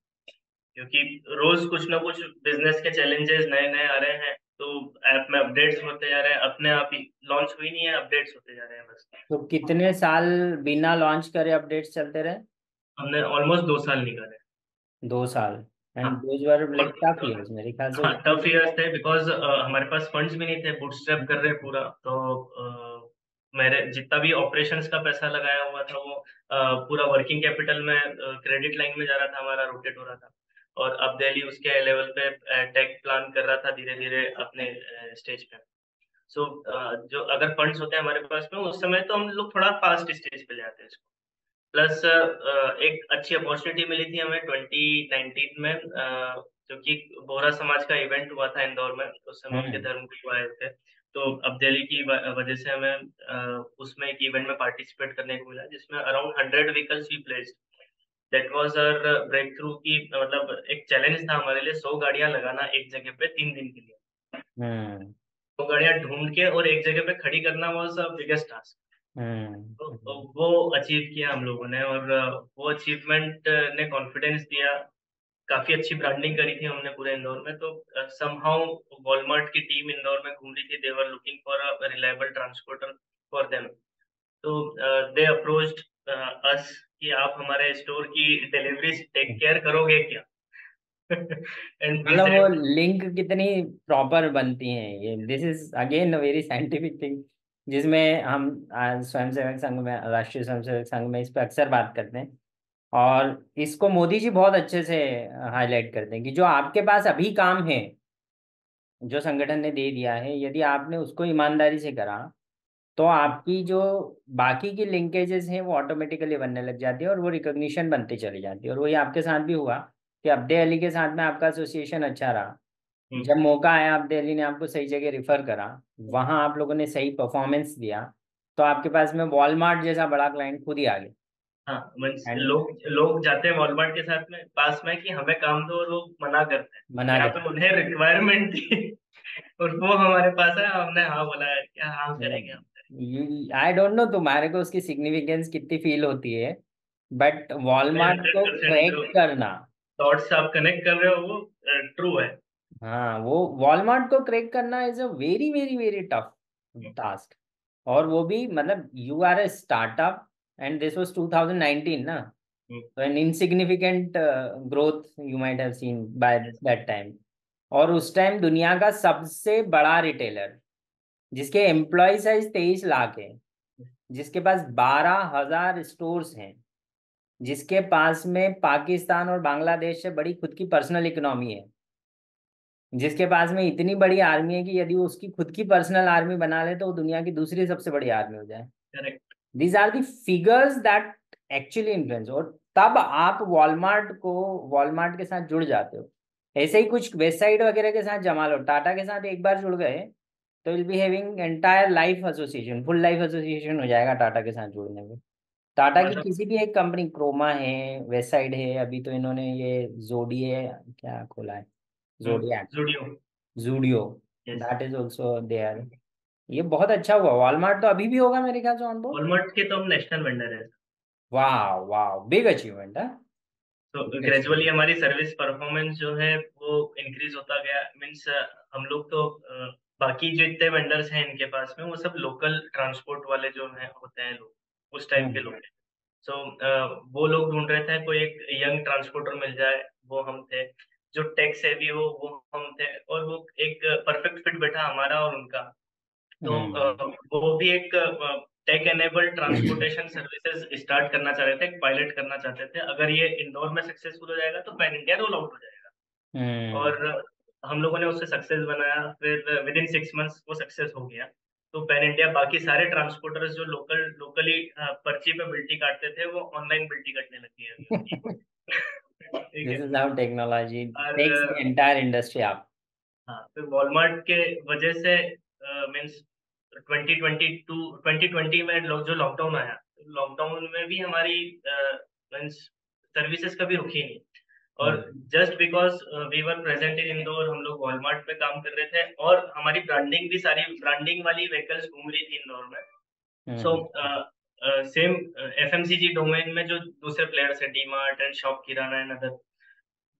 क्योंकि रोज कुछ ना कुछ बिजनेस के चैलेंजेस नए नए आ रहे हैं, तो ऐप में अपडेट्स होते जा रहे हैं, अपने आप ही लॉन्च हुई नहीं है, अपडेट्स होते जा रहे हैं बस। तो कितने साल बिना लॉन्च करे अपडेट्स चलते रहे? हमने ऑलमोस्ट दो साल निकाले। दो साल मेरे ख्याल से टफ इयर्स थे बिकॉज हमारे पास फंड्स भी नहीं थे, बूटस्ट्रैप कर रहे पूरा। तो uh, मेरे जितना भी ऑपरेशंस का पैसा लगाया हुआ था वो uh, पूरा वर्किंग कैपिटल में क्रेडिट uh, लाइन में जा रहा था, हमारा रोटेट हो रहा था। और अब दिल्ली उसके लेवल पे टेक uh, प्लान कर रहा था धीरे धीरे अपने स्टेज uh, पे। सो so, uh, जो अगर फंड्स होते हैं हमारे पास में उस समय तो हम लोग थोड़ा फास्ट स्टेज पे ले आते हैं इसको। प्लस uh, एक अच्छी अपॉर्चुनिटी मिली थी हमें ट्वेंटी नाइनटीन में, uh, जो कि बोहरा समाज का इवेंट हुआ था इंदौर में, उस समय उनके धर्म गुरु आए थे, तो अब दिल्ली की वजह से हमें uh, उसमें एक इवेंट में पार्टिसिपेट करने को मिला जिसमें around hundred vehicles we placed. That was our breakthrough की, मतलब एक चैलेंज था हमारे लिए सौ गाड़ियां लगाना एक जगह पे तीन दिन के लिए। सौ गाड़ियां ढूंढ के और एक जगह पे खड़ी करना वाज अ बिगेस्ट टास्क। तो, तो वो अचीव किया हम लोगों ने और वो अचीवमेंट ने कॉन्फिडेंस दिया। काफी अच्छी ब्रांडिंग करी थी हमने पूरे इंदौर में। तो समहाउ वॉलमार्ट की टीम इंदौर में घूम रही थी, they were looking for a reliable transporter for them, तो दे अप्रोच्ड अस कि आप हमारे स्टोर की डिलीवरी टेक केयर करोगे क्या? मतलब वो लिंक कितनी प्रॉपर बनती है ये। This is again a very scientific thing जिसमें हम स्वयंसेवक संघ में, राष्ट्रीय स्वयंसेवक संघ में इस पर अक्सर बात करते हैं और इसको मोदी जी बहुत अच्छे से हाईलाइट करते हैं कि जो आपके पास अभी काम है, जो संगठन ने दे दिया है, यदि आपने उसको ईमानदारी से करा तो आपकी जो बाकी की लिंकेजेस हैं वो ऑटोमेटिकली बनने लग जाती है और वो रिकॉग्निशन बनती चली जाती है। और वही आपके साथ भी हुआ कि अब्दे अली के साथ में आपका एसोसिएशन अच्छा रहा जब मौका आया आप दिल्ली ने आपको सही जगह रिफर करा, वहां आप लोगों ने सही परफॉर्मेंस दिया, तो आपके पास में वॉलमार्ट जैसा बड़ा क्लाइंट खुद ही आ गया। हाँ, लोग लोग जाते हैं वॉलमार्ट के साथ में पास में कि हमें काम दो और वो मना करते हैं, मना करते हैं। तो उन्हें रिक्वायरमेंट थी और वो हमारे पास है, हमने हाँ बोला क्या हाँ करेंगे। आई डोंट नो तुम्हारे को उसकी सिग्निफिकेंस कितनी फील होती है, बट वॉलमार्ट को क्रैक करना, डॉट्स आप कनेक्ट कर रहे हो वो ट्रू है। हाँ, वो वॉलमार्ट को क्रैक करना is a very very very tough task, और वो भी मतलब you are a startup and this was two thousand nineteen ना, तो an insignificant growth you might have seen by that time. और उस टाइम दुनिया का सबसे बड़ा रिटेलर जिसके एम्प्लॉय साइज तेईस लाख है, जिसके पास बारह हजार स्टोर्स हैं, जिसके पास में पाकिस्तान और बांग्लादेश से बड़ी खुद की पर्सनल इकोनॉमी है, जिसके पास में इतनी बड़ी आर्मी है कि यदि वो उसकी खुद की पर्सनल आर्मी बना ले तो वो दुनिया की दूसरी सबसे बड़ी आर्मी हो जाए। Correct, these are the figures that actually influence. और तब आप वॉलमार्ट को वॉलमार्ट के साथ जुड़ जाते हो। ऐसे ही कुछ वेबसाइट वगैरह के साथ जमा लो, टाटा के साथ एक बार जुड़ गए तो will be having entire life association, full life association हो जाएगा टाटा के साथ जुड़ने में। टाटा की किसी भी एक कंपनी, क्रोमा है, वेबसाइट है, अभी तो इन्होंने ये जोडिए क्या खोला है, Zodiac, Zudio, Zudio, yes. That is also there. ये बहुत अच्छा हुआ। Walmart तो अभी भी होगा मेरे ख्याल से ऑन बोर्ड। Walmart के तो हम नेशनल वेंडर हैं। वाव वाव, बिग अचीवमेंट है। तो ग्रेजुअली हमारी सर्विस परफॉर्मेंस जो है वो इंक्रीज होता गया। मींस हम लोग तो बाकी जितने वेंडर्स हैं इनके पास में वो सब लोकल ट्रांसपोर्ट वाले जो हैं होते हैं लोग, उस टाइम के लोग। सो वो लोग ढूंढ रहे थे कोई एक यंग ट्रांसपोर्टर मिल जाए, वो हम थे। जो टेक सेवी हो वो हम थे, और वो एक परफेक्ट फिट बैठा हमारा और उनका। तो वो भी एक tech enabled transportation services start करना चाह रहे थे, पायलट करना चाहते थे। अगर ये इंदौर में सक्सेसफुल हो जाएगा तो पैन इंडिया रोल आउट हो जाएगा, और हम लोगों ने उससे सक्सेस बनाया। फिर विद इन सिक्स मंथ्स वो सक्सेस हो गया, तो पैन इंडिया बाकी सारे ट्रांसपोर्टर्स जो लोकल लोकली पर्ची पे बिल्टी काटते थे वो ऑनलाइन बिल्टी काटने लग गए। This is how technology takes the entire industry up. हाँ, फिर वॉलमार्ट के वजह से means twenty twenty two twenty twenty में लोग जो लॉकडाउन आया, लॉकडाउन में भी हमारी मींस सर्विसेज कभी रुकी नहीं। और just because we were present in Indore, हम लोग वॉलमार्ट पे काम कर रहे थे और हमारी ब्रांडिंग भी सारी ब्रांडिंग वाली व्हीकल्स घूम रही थी इंदौर में। सो सेम एफएमसीजी डोमेन में जो दूसरे प्लेयर्स हैं, DMart and ShopKirana and other,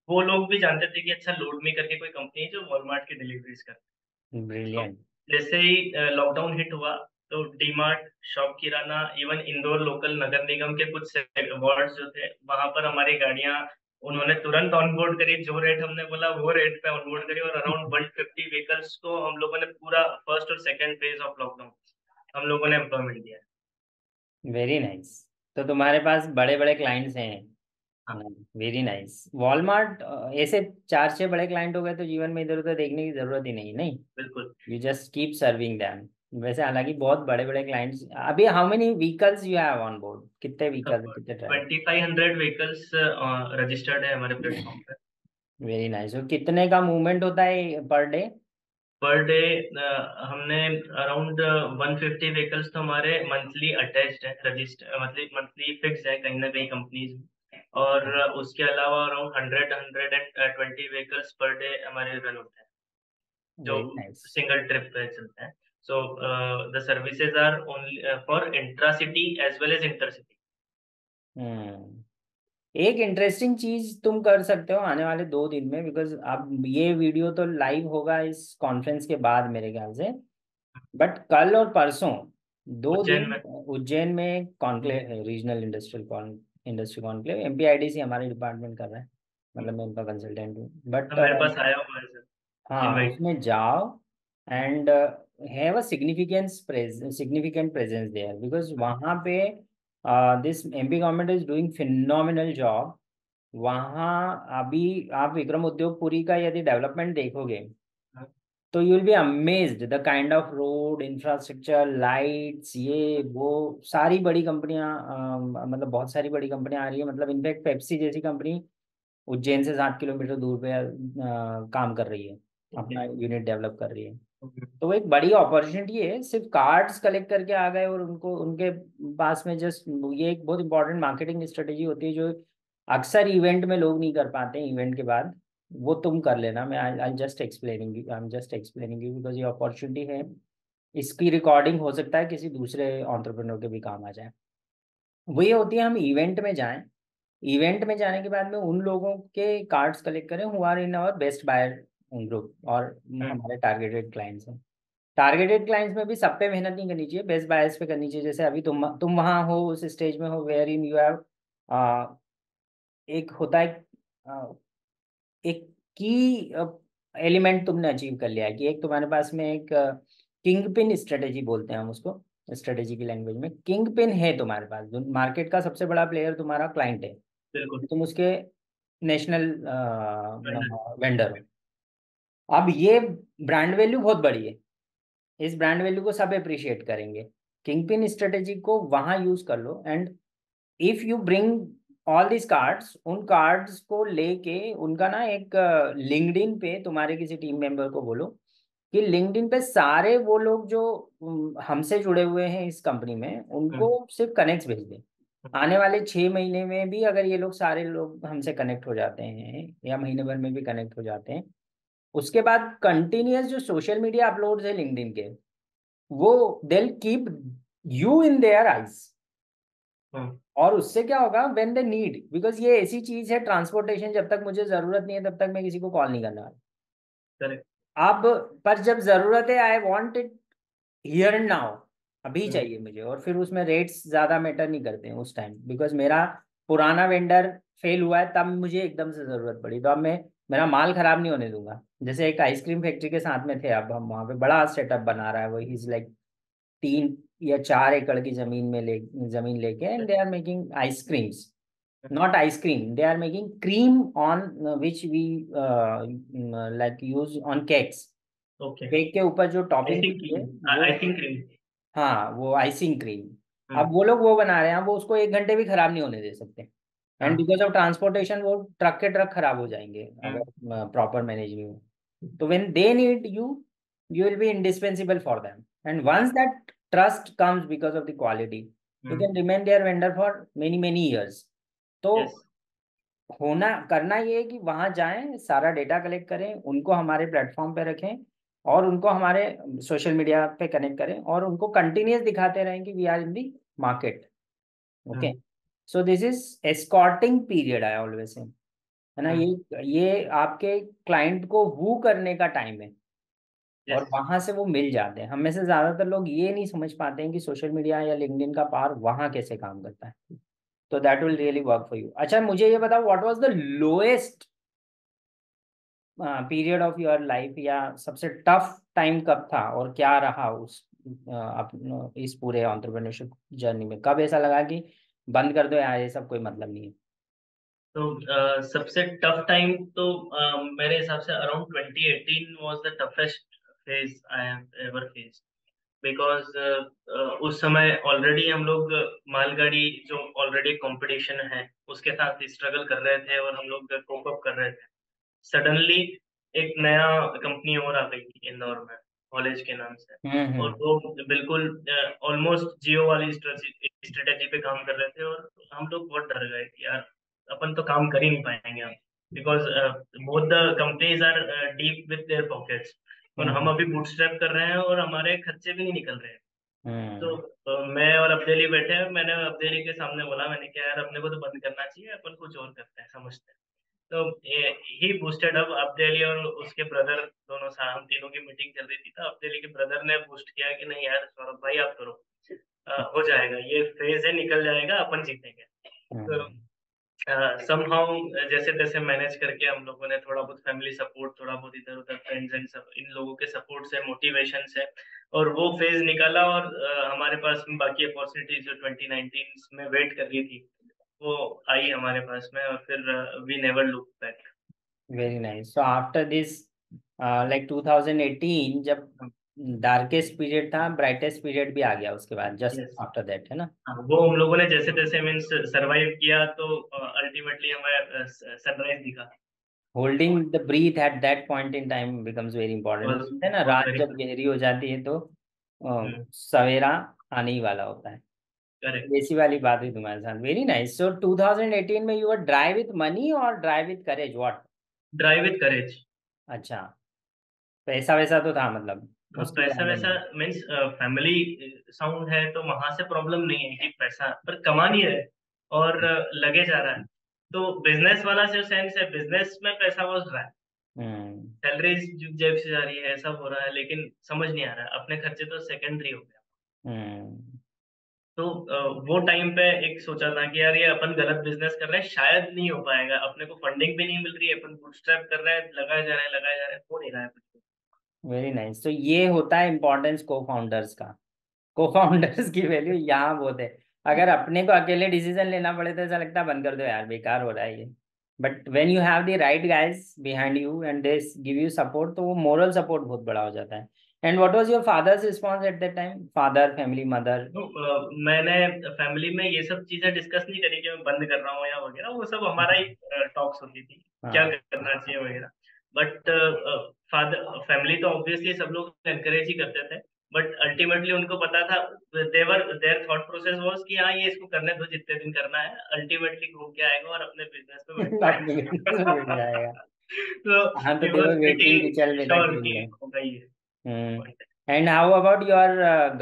वो लोग भी जानते थे कि अच्छा लोडमी करके कोई कंपनी है जो वॉलमार्ट की डिलीवरीज करती है। ब्रिलियंट। जैसे ही लॉकडाउन हिट हुआ तो DMart, ShopKirana, even Indore local नगर निगम के कुछ वार्ड जो थे वहां पर हमारी गाड़ियां उन्होंने तुरंत ऑनबोर्ड करी। जो रेट हमने बोला वो रेट पे ऑनबोर्ड करी, और अराउंड वन फिफ्टी व्हीकल्स को हम लोगों ने पूरा फर्स्ट और सेकेंड फेज ऑफ लॉकडाउन हम लोगों ने एम्प्लॉयमेंट दिया। Very nice nice. तो तुम्हारे पास बड़े बड़े क्लाइंट्स हैं। Very nice. वॉलमार्ट ऐसे चार छह बड़े क्लाइंट हो गए तो जीवन में इधर उधर देखने की जरूरत ही नहीं। नहीं, बिल्कुल, you just keep serving them. वैसे हालांकि बहुत बड़े बड़े क्लाइंट्स। अभी how many vehicles you have on board, कितने व्हीकल्स, कितने twenty five hundred vehicles registered है हमारे प्लेटफॉर्म पे। Very nice. और कितने का मूवमेंट होता है पर डे? पर डे हमने अराउंड वन फिफ्टी व्हीकल्स तो हमारे मंथली अटैच्ड है, रजिस्टर मतलब मंथली फिक्स है कहीं ना कहीं कंपनीज में, और उसके अलावा around hundred hundred and twenty vehicles per day हमारे रन होते हैं जो nice. सिंगल ट्रिप पे चलते हैं। So the services are only for intra city as well as inter city. एक इंटरेस्टिंग चीज तुम कर सकते हो आने वाले दो दिन में, बिकॉज अब ये वीडियो तो लाइव होगा इस कॉन्फ्रेंस के बाद मेरे ख्याल से, बट कल और परसों दो दिन उज्जैन में conclave, regional industrial industry conclave MPIDC हमारे डिपार्टमेंट कर रहा है, मतलब मैं उनका कंसल्टेंट हूँ, बट हाँ उसमें जाओ and have a significance significant presence there, because वहाँ पे this MP government is doing phenomenal job. वहाँ अभी आप विक्रम उद्योगपुरी का यदि डेवलपमेंट देखोगे तो you will be amazed the kind of road infrastructure, lights, ये वो सारी बड़ी कंपनियाँ uh, मतलब बहुत सारी बड़ी कंपनियाँ आ रही है। मतलब इनफैक्ट पेप्सी जैसी कंपनी उज्जैन से सात किलोमीटर दूर पे uh, काम कर रही है। अपना यूनिट डेवलप कर रही है। तो वो एक बड़ी अपॉर्चुनिटी है, सिर्फ कार्ड्स कलेक्ट करके आ गए और उनको उनके पास में जस्ट, ये एक बहुत इंपॉर्टेंट मार्केटिंग स्ट्रेटेजी होती है जो अक्सर इवेंट में लोग नहीं कर पाते हैं। इवेंट के बाद वो तुम कर लेना, मैं I just explaining you, I am just explaining you because ये अपॉर्चुनिटी है, इसकी रिकॉर्डिंग हो सकता है किसी दूसरे एंटरप्रेन्योर के भी काम आ जाए। वो ये होती है, हम इवेंट में जाएं, इवेंट में जाने के बाद में उन लोगों के कार्ड्स कलेक्ट करें who are in our best buyer group और हमारे टारगेटेड क्लाइंट्स हैं। टारगेटेड क्लाइंट्स में भी सब पे मेहनत नहीं करनी चाहिए, बेस्ट बायर्स पे करनी चाहिए। जैसे अभी तुम तुम वहाँ हो, उस स्टेज में हो वेयर इन यू हैव, एक होता है एक की एलिमेंट तुमने अचीव कर लिया है कि एक तुम्हारे पास में एक किंग पिन स्ट्रेटेजी बोलते हैं हम उसको, स्ट्रेटेजी की लैंग्वेज में किंग पिन है तुम्हारे पास। मार्केट का सबसे बड़ा प्लेयर तुम्हारा क्लाइंट है, तुम उसके नेशनल वेंडर हो। अब ये ब्रांड वैल्यू बहुत बड़ी है, इस ब्रांड वैल्यू को सब अप्रिशिएट करेंगे। किंग पिन स्ट्रेटेजी को वहाँ यूज कर लो and if you bring all this cards, उन कार्ड्स को लेके उनका ना एक लिंक्डइन पे तुम्हारे किसी टीम मेंबर को बोलो कि लिंक्डइन पे सारे वो लोग जो हमसे जुड़े हुए हैं इस कंपनी में, उनको सिर्फ कनेक्ट्स भेज दें। आने वाले छः महीने में भी अगर ये लोग सारे लोग हमसे कनेक्ट हो जाते हैं या महीने भर में भी कनेक्ट हो जाते हैं, उसके बाद कंटिन्यूस जो सोशल मीडिया अपलोड्स है लिंक्डइन के, वो they will keep you in their eyes. और उससे क्या होगा, व्हेन दे नीड, बिकॉज ये ऐसी चीज है ट्रांसपोर्टेशन, जब तक मुझे जरूरत नहीं है तब तक मैं किसी को कॉल नहीं करने वाला। अब पर जब जरूरत है, I want it here and now, अभी चाहिए मुझे। और फिर उसमें रेट्स ज्यादा मैटर नहीं करते हैं उस टाइम, बिकॉज मेरा पुराना वेंडर फेल हुआ है, तब मुझे एकदम से जरूरत पड़ी, तो अब मैं मेरा माल खराब नहीं होने दूंगा। जैसे एक आइसक्रीम फैक्ट्री के साथ में थे, अब हम वहाँ पे बड़ा सेटअप बना रहा है, वो इज लाइक तीन या चार एकड़ की जमीन में ले जमीन लेके and they are making ice creams, not ice cream, they are making cream on uh, which we uh, like use on cakes. Okay. Cake के ऊपर जो टॉपिंग आइसिंग क्रीम, हाँ वो आइसिंग क्रीम, अब वो लोग वो बना रहे हैं, वो उसको एक घंटे भी खराब नहीं होने दे सकते एंड बिकॉज ऑफ ट्रांसपोर्टेशन वो ट्रक के ट्रक खराब हो जाएंगे अगर प्रॉपर मैनेजमेंट हो तो। When they need you, you will be indispensable for them and once that trust comes because of the quality, you can remain their vendor for many many years. तो yes. होना करना ये है कि वहाँ जाएं, सारा डेटा कलेक्ट करें, उनको हमारे प्लेटफॉर्म पे रखें और उनको हमारे सोशल मीडिया पे कनेक्ट करें और उनको कंटिन्यूस दिखाते रहें कि we are in the market. Okay, so this is escorting period I always say, है ना। ये ये आपके क्लाइंट को वू करने का टाइम है yes. और वहाँ से वो मिल जाते हैं। हम में से ज़्यादातर लोग ये नहीं समझ पाते हैं कि सोशल मीडिया या लिंक्डइन का पावर वहाँ कैसे काम करता है, तो that will really work for you. अच्छा मुझे ये बताओ, what was the lowest period of your life या सबसे टफ टाइम कब था और क्या रहा उस uh, इस पूरे एंटरप्रेन्योरशिप जर्नी में? कब ऐसा लगा कि बंद कर दो यार, ये सब कोई मतलब नहीं है? तो uh, सबसे टफ टाइम तो uh, मेरे हिसाब से around twenty eighteen was the toughest phase I have ever faced, because uh, uh, उस समय ऑलरेडी हम लोग मालगाड़ी जो ऑलरेडी कंपटीशन है उसके साथ स्ट्रगल कर रहे थे और हम लोग कोप अप कर रहे थे। सडनली एक नया कंपनी और आ गई इंदौर में, कॉलेज के नाम से, mm-hmm. और वो बिल्कुल ऑलमोस्ट uh, जियो वाली स्ट्रेटेजी पे काम कर रहे थे और हम लोग बहुत डर गए कि यार अपन तो काम कर ही नहीं पाएंगे अब, because both the companies are deep with their pockets और हम अभी बूटस्ट्रैप कर रहे हैं और हमारे खर्चे भी नहीं निकल रहे हैं। तो so, uh, मैं और अब्देली बैठे हैं, मैंने अब्देली के सामने बोला, मैंने कहा यार अपने को तो बंद करना चाहिए, अपन कुछ और करते हैं, समझते हैं। तो ही बूस्टेड अप, अब्देली और उसके ब्रदर दोनों, हम तीनों की मीटिंग चल रही थी, तो अब्देली के ब्रदर ने बूस्ट किया कि नहीं यार सौरभ भाई आप करो, uh, हो जाएगा, ये फेज है, निकल जाएगा, अपन जीतेंगे। तो समहाउ uh, जैसे तैसे मैनेज करके हम लोगों ने थोड़ा बहुत फैमिली सपोर्ट, थोड़ा बहुत इधर उधर फ्रेंड्स एंड सब, इन लोगों के सपोर्ट से, मोटिवेशन से, और वो फेज निकाला। और uh, हमारे पास बाकी अपॉर्चुनिटीज जो ट्वेंटी नाइनटीन में वेट कर रही थी वो आई हमारे पास में और फिर we never look back. Very nice. So after this like twenty eighteen जब डार्केस्ट पीरियड था, ब्राइटेस्ट पीरियड भी आ गया उसके बाद, जस्ट आफ्टर दैट, है ना। वो हम लोगों ने जैसे तैसे मींस सरवाइव किया, तो अल्टीमेटली हमें सनराइज दिखा। holding the breath at that point in time becomes very important. है ना, रात जब गहरी हो जाती है तो सवेरा आने ही वाला होता है. ऐसी वाली बात हुई तुम्हारे साथ. Very nice. So twenty eighteen में you were drive with money और drive with courage? What? Drive with courage. अच्छा, पैसा वैसा तो था मतलब. तो पैसा वैसा मींस फैमिली साउंड है तो वहां से प्रॉब्लम नहीं है कि पैसा पर कमा नहीं रहे और लगे जा रहा है. तो बिजनेस वाला सिर्फ सेंस है, बिजनेस में पैसा बच रहा है, सैलरीज जेब से जा रही है, सब हो रहा है, लेकिन समझ नहीं आ रहा है, अपने खर्चे तो सेकेंडरी हो गया. तो वो टाइम पे एक सोचा था कि यार ये अपन गलत बिजनेस कर रहे हैं, शायद नहीं हो पाएगा, अपने को फंडिंग भी नहीं मिल रही है, अपन बूटस्ट्रैप कर रहे हैं, लगाया जा रहा है लगाया जा रहा है हो नहीं रहा है. Very nice. तो ये होता है इम्पोर्टेंस को फाउंडर्स का. को फाउंडर्स की वैल्यू यहाँ बहुत है. अगर अपने को अकेले डिसीजन लेना पड़े तो ऐसा लगता है बंद कर दो यार, बेकार हो रहा है ये. But when you have the right guys behind you and they give you support, तो वो मोरल सपोर्ट बहुत बड़ा हो जाता है. And what was your father's response at that time? Father, family, mother? No, uh, मैंने फैमिली में ये सब चीजें डिस्कस नहीं करी कि मैं बंद कर रहा हूँ या वगैरह, वो सब हमारा ही टॉक्स होती थी क्या करना चाहिए वगैरह. बट फादर फैमिली तो ऑब्वियसली सब लोग एनकरेज ही करते थे, बट अल्टीमेटली उनको पता था, their their thought process was कि हाँ ये इसको करने दो जितने दिन करना है, अल्टीमेटली घूम के आएगा और अपने बिजनेस में बैठ जाएगा. तो हां, तो वेटिंग चल रही है. And how about your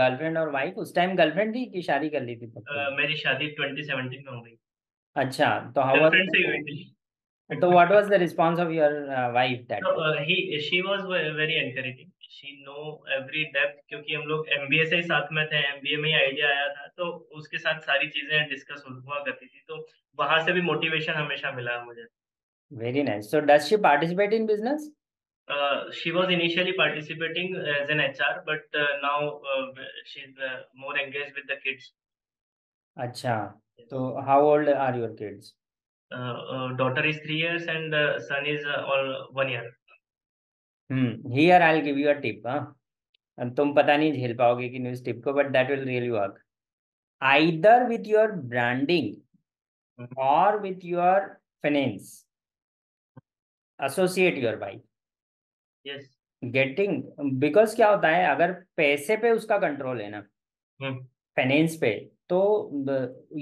girlfriend और वाइफ? उस टाइम गर्लफ्रेंड थी कि शादी कर ली थी? uh, मेरी शादी ट्वेंटी सेवनटीन में हो गई. अच्छा, तो हाउ वाज तो what was the response of your wife that? He she was very encouraging, she know every depth, क्योंकि हम लोग एमबीए से ही साथ में थे, एमबीए में ही आइडिया आया था, तो उसके साथ सारी चीजें डिस्कस हुआ करती थी, तो वहां से भी मोटिवेशन हमेशा मिला मुझे. Very nice. So does she participate in business? Uh, she was initially participating as an H R, but uh, now uh, she's uh, more engaged with the kids. Acha. So how old are your kids? Uh, uh, daughter is three years and uh, son is uh, all one year. Hmm. Here I'll give you a tip. Huh? And तुम पता नहीं झेल पाओगे कि news tip को, but that will really work. Either with your branding or with your finance, associate your wife. Yes. Getting, because क्या होता है अगर पैसे पे उसका कंट्रोल है ना, फाइनेंस पे, तो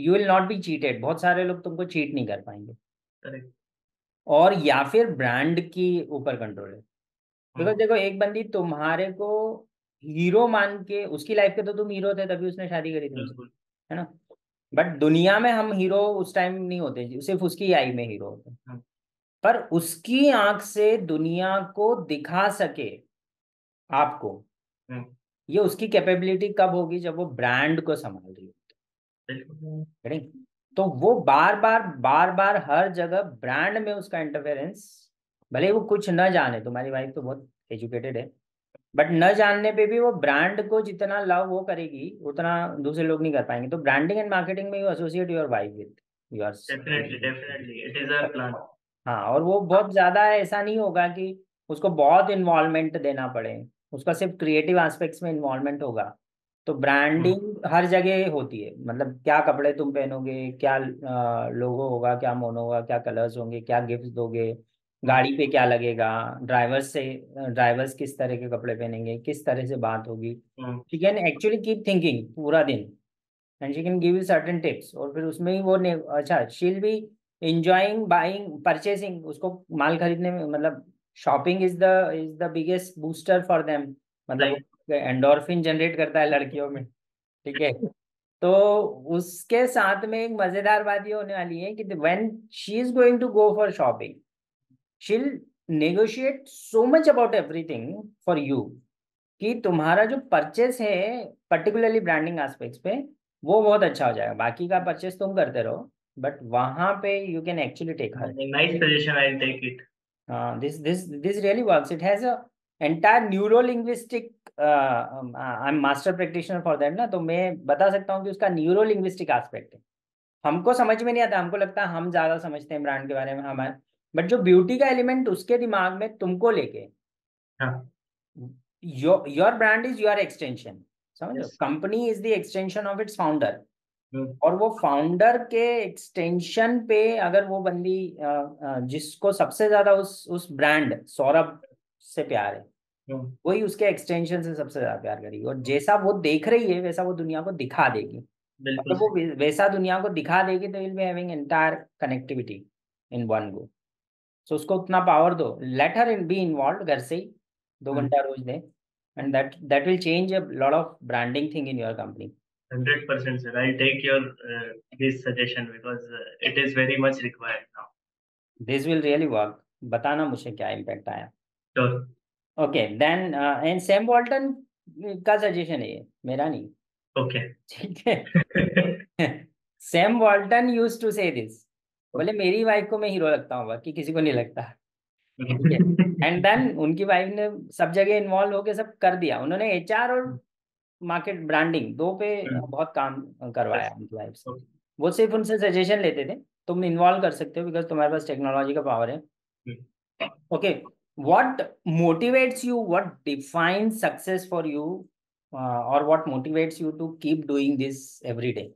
you will not be cheated. बहुत सारे लोग तुमको चीट नहीं कर पाएंगे. Correct. और या फिर ब्रांड की ऊपर कंट्रोल है, बिकॉज देखो एक बंदी तुम्हारे को हीरो मान के, उसकी लाइफ के तो तुम हीरो थे तभी उसने शादी करी थी, है ना, बट दुनिया में हम हीरो उस टाइम नहीं होते, सिर्फ उसकी आई में हीरो होते हैं. पर उसकी आंख से दुनिया को दिखा सके आपको, ये उसकी कैपेबिलिटी कब होगी? जब वो ब्रांड को संभाल रही होगी. तो वो बार बार बार बार हर जगह ब्रांड में उसका इंटरफेरेंस, भले वो कुछ न जाने, तुम्हारी वाइफ तो बहुत एजुकेटेड है, बट न जानने पे भी वो ब्रांड को जितना लव वो करेगी उतना दूसरे लोग नहीं कर पाएंगे. तो ब्रांडिंग एंड मार्केटिंग में you associate your wife with yours. Definitely definitely it is our plan. हाँ, और वो बहुत ज्यादा ऐसा नहीं होगा कि उसको बहुत इन्वॉल्वमेंट देना पड़े, उसका सिर्फ क्रिएटिव एस्पेक्ट्स में इन्वॉल्वमेंट होगा. तो ब्रांडिंग हर जगह होती है, मतलब क्या कपड़े तुम पहनोगे, क्या लोगो होगा, क्या मोनो होगा, क्या कलर्स होंगे, क्या गिफ्ट्स दोगे, गाड़ी पे क्या लगेगा, ड्राइवर्स से ड्राइवर्स किस तरह के कपड़े पहनेंगे, किस तरह से बात होगी. She can actually keep thinking पूरा दिन and she can give you certain tips, और फिर उसमें ही वो अच्छा शील भी enjoying buying purchasing. उसको माल खरीदने में मतलब shopping is the is the biggest booster for them, मतलब एंडोर्फिन जनरेट करता है लड़कियों में. ठीक है, तो उसके साथ में एक मजेदार बात ये होने वाली है कि when she is going to go for shopping she will negotiate so much about everything for you कि तुम्हारा जो परचेस है पर्टिकुलरली ब्रांडिंग एस्पेक्ट्स पे वो बहुत अच्छा हो जाएगा. बाकी का परचेस तुम करते रहो, बट वहां पे you can actually take her. Nice suggestion, I will take it. हां, this this this really works. It has a entire neuro linguistic, I am master practitioner for that ना, तो मैं बता सकता हूं कि उसका न्यूरो लिंग्विस्टिक एस्पेक्ट है. हमको समझ में नहीं आता, हमको लगता है हम ज्यादा समझते हैं ब्रांड के बारे में हमारे, बट जो ब्यूटी का एलिमेंट उसके दिमाग में तुमको लेके, your brand is your extension, समझ लो, company is the extension of its founder. और वो फाउंडर के एक्सटेंशन पे अगर वो बंदी जिसको सबसे ज्यादा उस उस ब्रांड सौरभ से प्यार है वही उसके एक्सटेंशन से सबसे ज्यादा प्यार करेगी, और जैसा वो देख रही है वैसा वो दुनिया को दिखा देगी। मतलब वो वैसा दुनिया को दिखा देगी तो will be having entire connectivity in one go. So उसको उतना पावर दो, लेट हर बी इन्वॉल्व घर से ही, दो घंटा रोज दे, and that that will change a lot of branding thing in your company. one hundred percent sir, I'll take your uh, this suggestion because uh, it is very much required now. This will really work. बताना मुझे क्या impact आया। Sure. Okay, then uh, and Sam Walton का suggestion है ये, मेरा नहीं। Okay. ठीक है। Sam Walton used to say this. बोले मेरी wife को मैं hero लगता हूँ बाकी किसी को नहीं लगता। And then उनकी wife ने सब जगह involve होके सब कर दिया। उन्होंने H R और मार्केट ब्रांडिंग दो पे बहुत काम करवाया उनकी वाइफ से। वो सिर्फ उनसे सजेशन लेते थे, तुम इन्वॉल्व कर सकते हो बिकॉज तुम्हारे पास टेक्नोलॉजी का पावर है। Okay, what motivates you, what define success for you, और what motivates you to keep doing this every day?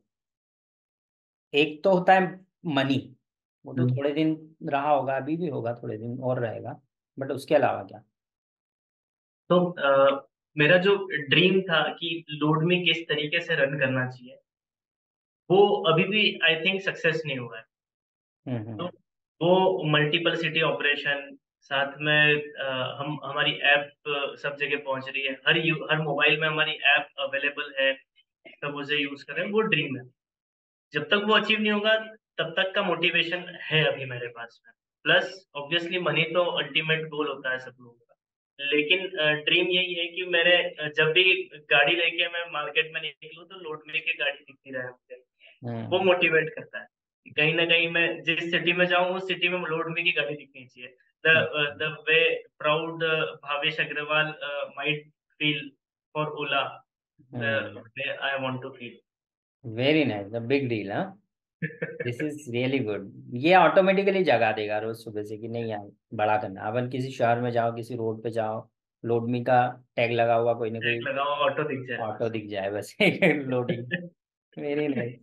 एक तो होता है मनी, वो तो थोड़े दिन रहा होगा, अभी भी होगा, थोड़े दिन और रहेगा, बट उसके अलावा क्या? तो so, uh... मेरा जो ड्रीम था कि LoadMee किस तरीके से रन करना चाहिए वो अभी भी आई थिंक सक्सेस नहीं हुआ है। तो वो मल्टीपल सिटी ऑपरेशन, साथ में आ, हम हमारी ऐप सब जगह पहुंच रही है, हर यू, हर मोबाइल में हमारी ऐप अवेलेबल है, सब उसे यूज करें, वो ड्रीम है। जब तक वो अचीव नहीं होगा तब तक का मोटिवेशन है अभी मेरे पास में, प्लस ऑब्वियसली मनी तो अल्टीमेट गोल होता है सब लोगों का, लेकिन ड्रीम यही है कि मेरे जब भी गाड़ी लेके मैं मार्केट में निकलूं तो LoadMee की गाड़ी दिखती रहे मुझे, वो मोटिवेट करता है। कहीं ना कहीं मैं जिस सिटी में जाऊं उस सिटी में LoadMee की गाड़ी दिखनी चाहिए। The the way proud Bhavesh Agarwal might feel for Ola, I want to feel. Very nice, the big deal. हां, दिस इज रियली गुड। ये ऑटोमेटिकली जगा देगा रोज सुबह से कि नहीं यार बड़ा करना। अपन किसी शहर में जाओ, किसी रोड पे जाओ, LoadMee का टैग लगा हुआ कोई ना कोई ऑटो दिख जाए, ऑटो दिख जाए बस loading. Very nice.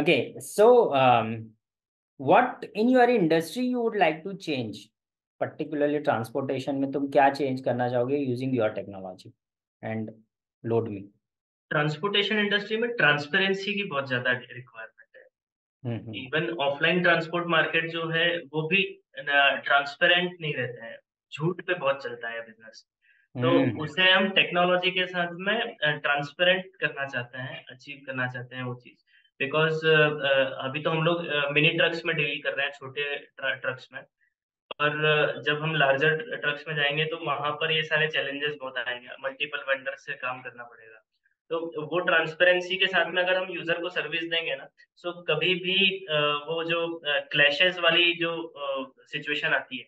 Okay, so what in your industry you would like to change, particularly transportation में तुम क्या चेंज करना चाहोगे using your technology and LoadMee? Transportation industry में ट्रांसपेरेंसी की बहुत ज्यादा requirement. Even offline transport market जो है वो भी ट्रांसपेरेंट नहीं रहता है, झूठ पे बहुत चलता है बिजनेस। तो उसे हम टेक्नोलॉजी के साथ में ट्रांसपेरेंट करना चाहते हैं, अचीव करना चाहते हैं वो चीज। बिकॉज अभी तो हम लोग मिनी ट्रक्स में डील कर रहे हैं, छोटे ट्रक्स में, और जब हम लार्जर ट्रक्स में जाएंगे तो वहां पर ये सारे चैलेंजेस बहुत आएंगे, मल्टीपल वेंडर से काम करना पड़ेगा। तो वो ट्रांसपेरेंसी के साथ में अगर हम यूजर को सर्विस देंगे ना, तो कभी भी वो जो क्लैशेस वाली जो सिचुएशन आती है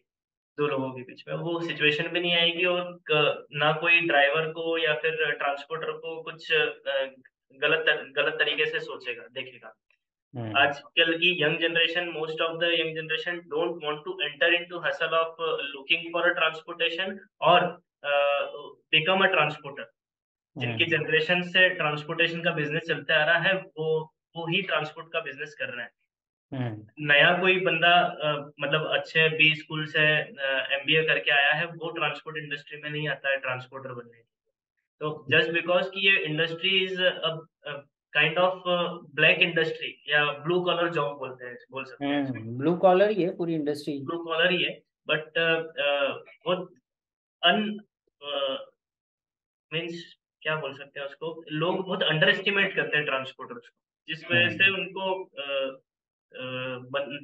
दो लोगों के बीच में, वो सिचुएशन भी नहीं आएगी, और ना कोई ड्राइवर को या फिर ट्रांसपोर्टर को कुछ गलत गलत तरीके से सोचेगा, देखेगा। आजकल की young generation, most of the young generation don't want to enter into hustle of looking for a transportation और बिकम अ ट्रांसपोर्टर। जिनकी जनरेशन से ट्रांसपोर्टेशन का बिजनेस चलता आ रहा है वो वो ही ट्रांसपोर्ट का बिजनेस कर रहे हैं। नया कोई बंदा आ, मतलब अच्छे बी स्कूल से एमबीए करके आया है वो ट्रांसपोर्ट इंडस्ट्री में नहीं आता है ट्रांसपोर्टर बनने के लिए। तो जस्ट बिकॉज कि ये industry is kind of black industry या ब्लू कॉलर जॉब बोलते हैं, बोल सकते हैं, ब्लू कॉलर ही है पूरी इंडस्ट्री, ब्लू कॉलर ही है, बट वो अन मीन्स क्या बोल सकते हैं उसको, लोग बहुत अंडर एस्टिमेट करते हैं ट्रांसपोर्टर्स को, जिस वजह से उनको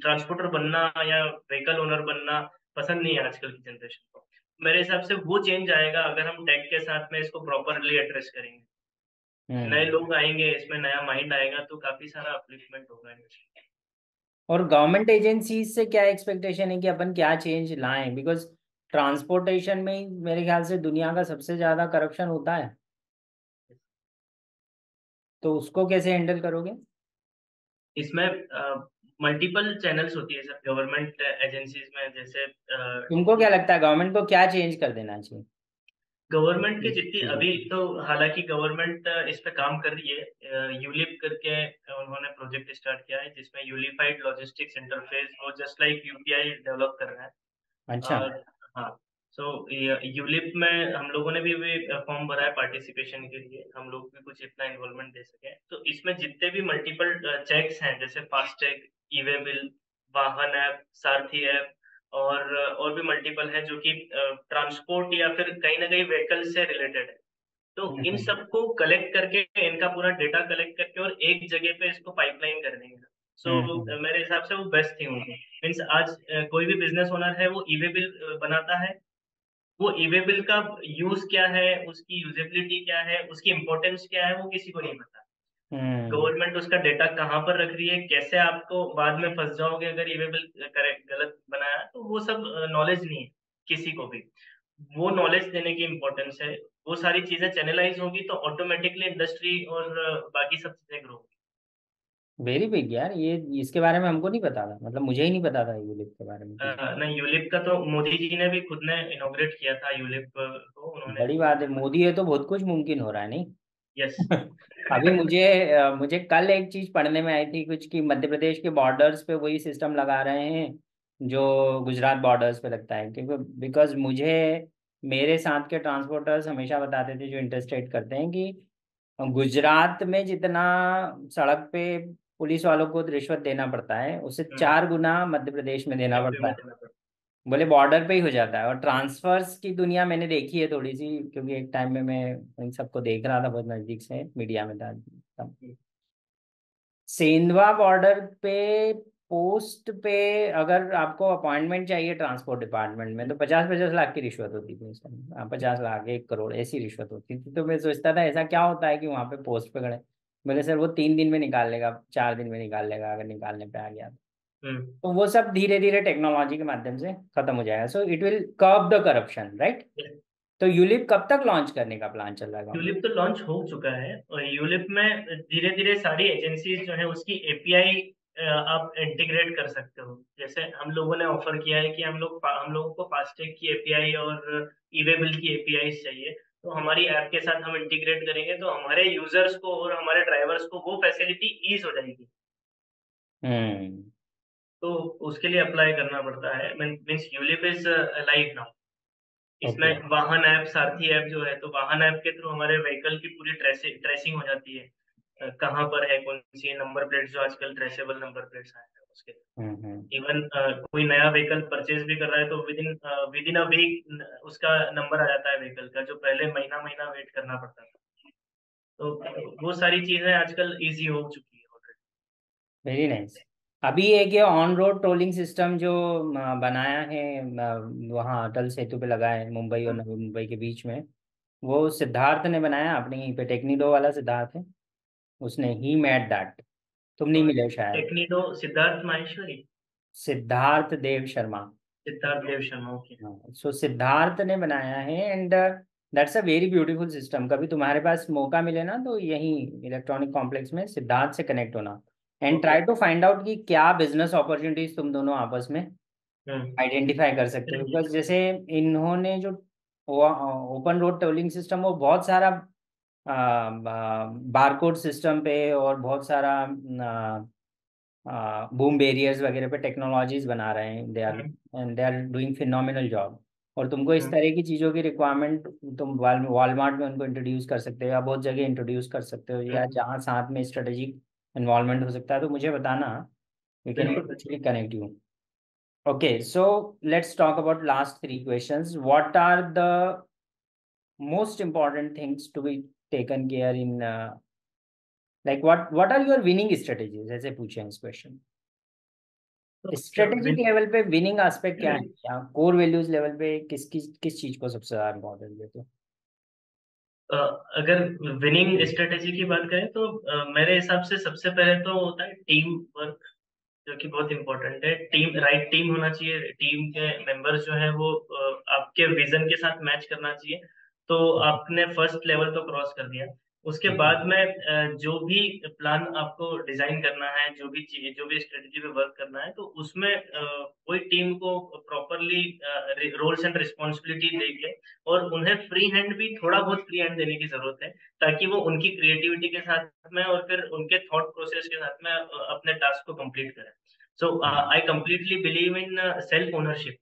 ट्रांसपोर्टर बनना या व्हीकल ओनर बनना पसंद नहीं है आजकल की जनरेशन को। मेरे हिसाब से वो चेंज आएगा अगर हम टेक के साथ में इसको प्रॉपरली एड्रेस करेंगे। नए लोग आएंगे, इसमें नया माइंड आएगा, तो काफी सारा अपलिफ्टमेंट होगा। और गवर्नमेंट एजेंसी से क्या एक्सपेक्टेशन है कि अपन क्या चेंज लाएं, बिकॉज ट्रांसपोर्टेशन में मेरे ख्याल से दुनिया का सबसे ज्यादा करप्शन होता है, तो उसको कैसे हैंडल करोगे? इसमें मल्टीपल चैनल्स होती है सर गवर्नमेंट एजेंसीज में, जैसे आ, तुमको क्या लगता है गवर्नमेंट को क्या चेंज कर देना चाहिए? गवर्नमेंट के जितनी अभी तो हालांकि गवर्नमेंट इस पे काम कर रही है, यूलिप करके उन्होंने प्रोजेक्ट स्टार्ट किया है जिसमें यूनिफाइड लॉजिस्टिक्स इंटरफेस, वो जस्ट लाइक यूपीआई डेवलप कर रहा है। अच्छा हाँ, सो यूलिप में हम लोगों ने भी फॉर्म भरा है पार्टिसिपेशन के लिए, हम लोग भी कुछ इतना इन्वॉल्वमेंट दे सके। तो इसमें जितने भी मल्टीपल चेक्स हैं जैसे FASTag, e way bill, Vahan app, Sarathi app और और भी मल्टीपल है जो कि ट्रांसपोर्ट या फिर कहीं ना कहीं व्हीकल से रिलेटेड है, तो इन सबको कलेक्ट करके इनका पूरा डेटा कलेक्ट करके और एक जगह पे इसको पाइपलाइन कर देंगे। सो so, मेरे हिसाब से वो बेस्ट थिंग होगी। मीन्स आज कोई भी बिजनेस ओनर है वो ई वे बिल बनाता है, वो ई वे बिल का यूज क्या है, उसकी यूजेबिलिटी क्या है, उसकी इम्पोर्टेंस क्या है, वो किसी को नहीं पता। गवर्नमेंट उसका डेटा कहाँ पर रख रही है, कैसे आपको बाद में फंस जाओगे अगर ई वे बिल करेक्ट गलत बनाया, तो वो सब नॉलेज नहीं है किसी को भी, वो नॉलेज देने की इम्पोर्टेंस है। वो सारी चीजें चैनलाइज होगी तो ऑटोमेटिकली इंडस्ट्री और बाकी सब चीजें ग्रो होगी। वेरी बिग यार, ये इसके बारे में हमको नहीं पता था, मतलब मुझे ही नहीं पता था यूलिप के बारे में। नहीं, यूलिप का तो मोदी जी ने भी खुद ने इनॉग्रेट किया था यूलिप को, उन्होंने। बड़ी बात है, मोदी है तो बहुत कुछ मुमकिन हो रहा है। नहीं Yes. अभी मुझे मुझे कल एक चीज पढ़ने में आई थी कुछ कि मध्य प्रदेश के बॉर्डर्स पे वही सिस्टम लगा रहे हैं जो गुजरात बॉर्डर्स पे लगता है, क्योंकि बिकॉज मुझे मेरे साथ के ट्रांसपोर्टर्स हमेशा बताते थे जो इंटरस्टेट करते हैं कि गुजरात में जितना सड़क पे पुलिस वालों को रिश्वत देना पड़ता है उसे चार गुना मध्य प्रदेश में देना पड़ता है, बोले बॉर्डर पे ही हो जाता है। और ट्रांसफर्स की दुनिया मैंने देखी है थोड़ी सी, क्योंकि एक टाइम में मैं इन सबको देख रहा था बहुत नजदीक से, मीडिया में था तब। सेंधवा बॉर्डर पे पोस्ट पे अगर आपको अपॉइंटमेंट चाहिए ट्रांसपोर्ट डिपार्टमेंट में तो पचास पचास लाख की रिश्वत होती थी उस टाइम, पचास लाख एक करोड़ ऐसी रिश्वत होती थी। तो मैं सोचता था ऐसा क्या होता है कि वहाँ पे पोस्ट पे खड़े, बोले सर वो तीन दिन में निकाल लेगा, चार दिन में निकाल लेगा अगर निकालने पे आ गया। तो वो सब धीरे धीरे टेक्नोलॉजी के माध्यम से खत्म हो जाएगा। So it will curb the corruption, right. तो यूलिप कब तक लॉन्च करने का प्लान चल रहा है? यूलिप तो लॉन्च हो चुका है और यूलिप में धीरे धीरे सारी एजेंसीज जो है उसकी एपीआई आप इंटीग्रेट कर सकते हो। जैसे हम लोगों ने ऑफर किया है कि हम लोग हम लोगों को फास्टैग की एपीआई और ई वे बिल की एपीआई चाहिए, तो हमारी ऐप के साथ हम इंटीग्रेट करेंगे तो हमारे यूजर्स को और हमारे ड्राइवर्स को वो फैसिलिटी ईज हो जाएगी। तो उसके लिए अप्लाई करना पड़ता है। Means ULIP is live now. इसमें वाहन ऐप, सारथी ऐप जो है, तो वाहन ऐप के थ्रू हमारे व्हीकल की पूरी ट्रेसिंग ट्रेसिंग हो जाती है, कहाँ पर है, कौन सी नंबर प्लेट, जो आजकल ट्रेसेबल नंबर प्लेट्स आए हैं उसके। इवन कोई नया व्हीकल परचेज भी कर रहा है तो within within a week उसका नंबर आ जाता है व्हीकल का, जो पहले महीना महीना वेट करना पड़ता था। तो वो सारी चीजें आजकल ईजी हो चुकी है ऑलरेडी। Very nice. अभी एक ये ऑन रोड टोलिंग सिस्टम जो बनाया है वहाँ अटल सेतु पे लगा है मुंबई और नवी मुंबई के बीच में, वो सिद्धार्थ ने बनाया अपने ही पे, टेक्निडो वाला सिद्धार्थ है, उसने ही मेड दैट। तुम नहीं मिले शायद टेक्निडो, सिद्धार्थ माहेश्वरी, सिद्धार्थ देव शर्मा, सिद्धार्थ देव शर्मा ओके। सो सिद्धार्थ ने बनाया है and that's a very beautiful system. कभी तुम्हारे पास मौका मिले ना तो यही इलेक्ट्रॉनिक कॉम्प्लेक्स में सिद्धार्थ से कनेक्ट होना and try to find out कि क्या बिजनेस अपॉर्चुनिटीज तुम दोनों आपस में आइडेंटिफाई कर सकते हो। बिकॉज जैसे इन्होंने जो ओपन रोड टोलिंग सिस्टम वो बहुत सारा बारकोड सिस्टम पे और बहुत सारा बूम बैरियर्स वगैरह पे टेक्नोलॉजीज बना रहे हैं, they are and they are doing phenomenal job. और तुमको इस तरह की चीज़ों की रिक्वायरमेंट तुम वॉलमार्ट में उनको इंट्रोड्यूस कर सकते हो या बहुत जगह इंट्रोड्यूस कर सकते हो या जहाँ साथ में स्ट्रेटेजिक इन्वॉल्वमेंट हो सकता है, तो मुझे बताना, we can actually connect you. Okay, so let's talk about last three questions. What are the most important things to be taken care in like what what are your winning strategies, ऐसे पूछे इस question. Strategic level पे winning aspect क्या है, core values level पे किस किस किस चीज को सबसे ज्यादा इम्पोर्टेंट देते हो? Uh, अगर विनिंग स्ट्रेटेजी की बात करें तो uh, मेरे हिसाब से सबसे पहले तो होता है टीम वर्क, जो कि बहुत इम्पोर्टेंट है। टीम राइट टीम होना चाहिए, टीम के मेंबर्स जो है वो uh, आपके विजन के साथ मैच करना चाहिए। तो आपने फर्स्ट लेवल तो क्रॉस कर दिया। उसके बाद में जो भी प्लान आपको डिजाइन करना है, जो भी चीज, जो भी स्ट्रेटजी पे वर्क करना है, तो उसमें कोई टीम को प्रॉपरली रोल्स एंड रिस्पॉन्सिबिलिटी दे के और उन्हें फ्री हैंड भी, थोड़ा बहुत फ्री हैंड देने की जरूरत है, ताकि वो उनकी क्रिएटिविटी के साथ में और फिर उनके थॉट प्रोसेस के साथ में अपने टास्क को कंप्लीट करें. So I completely believe in self ownership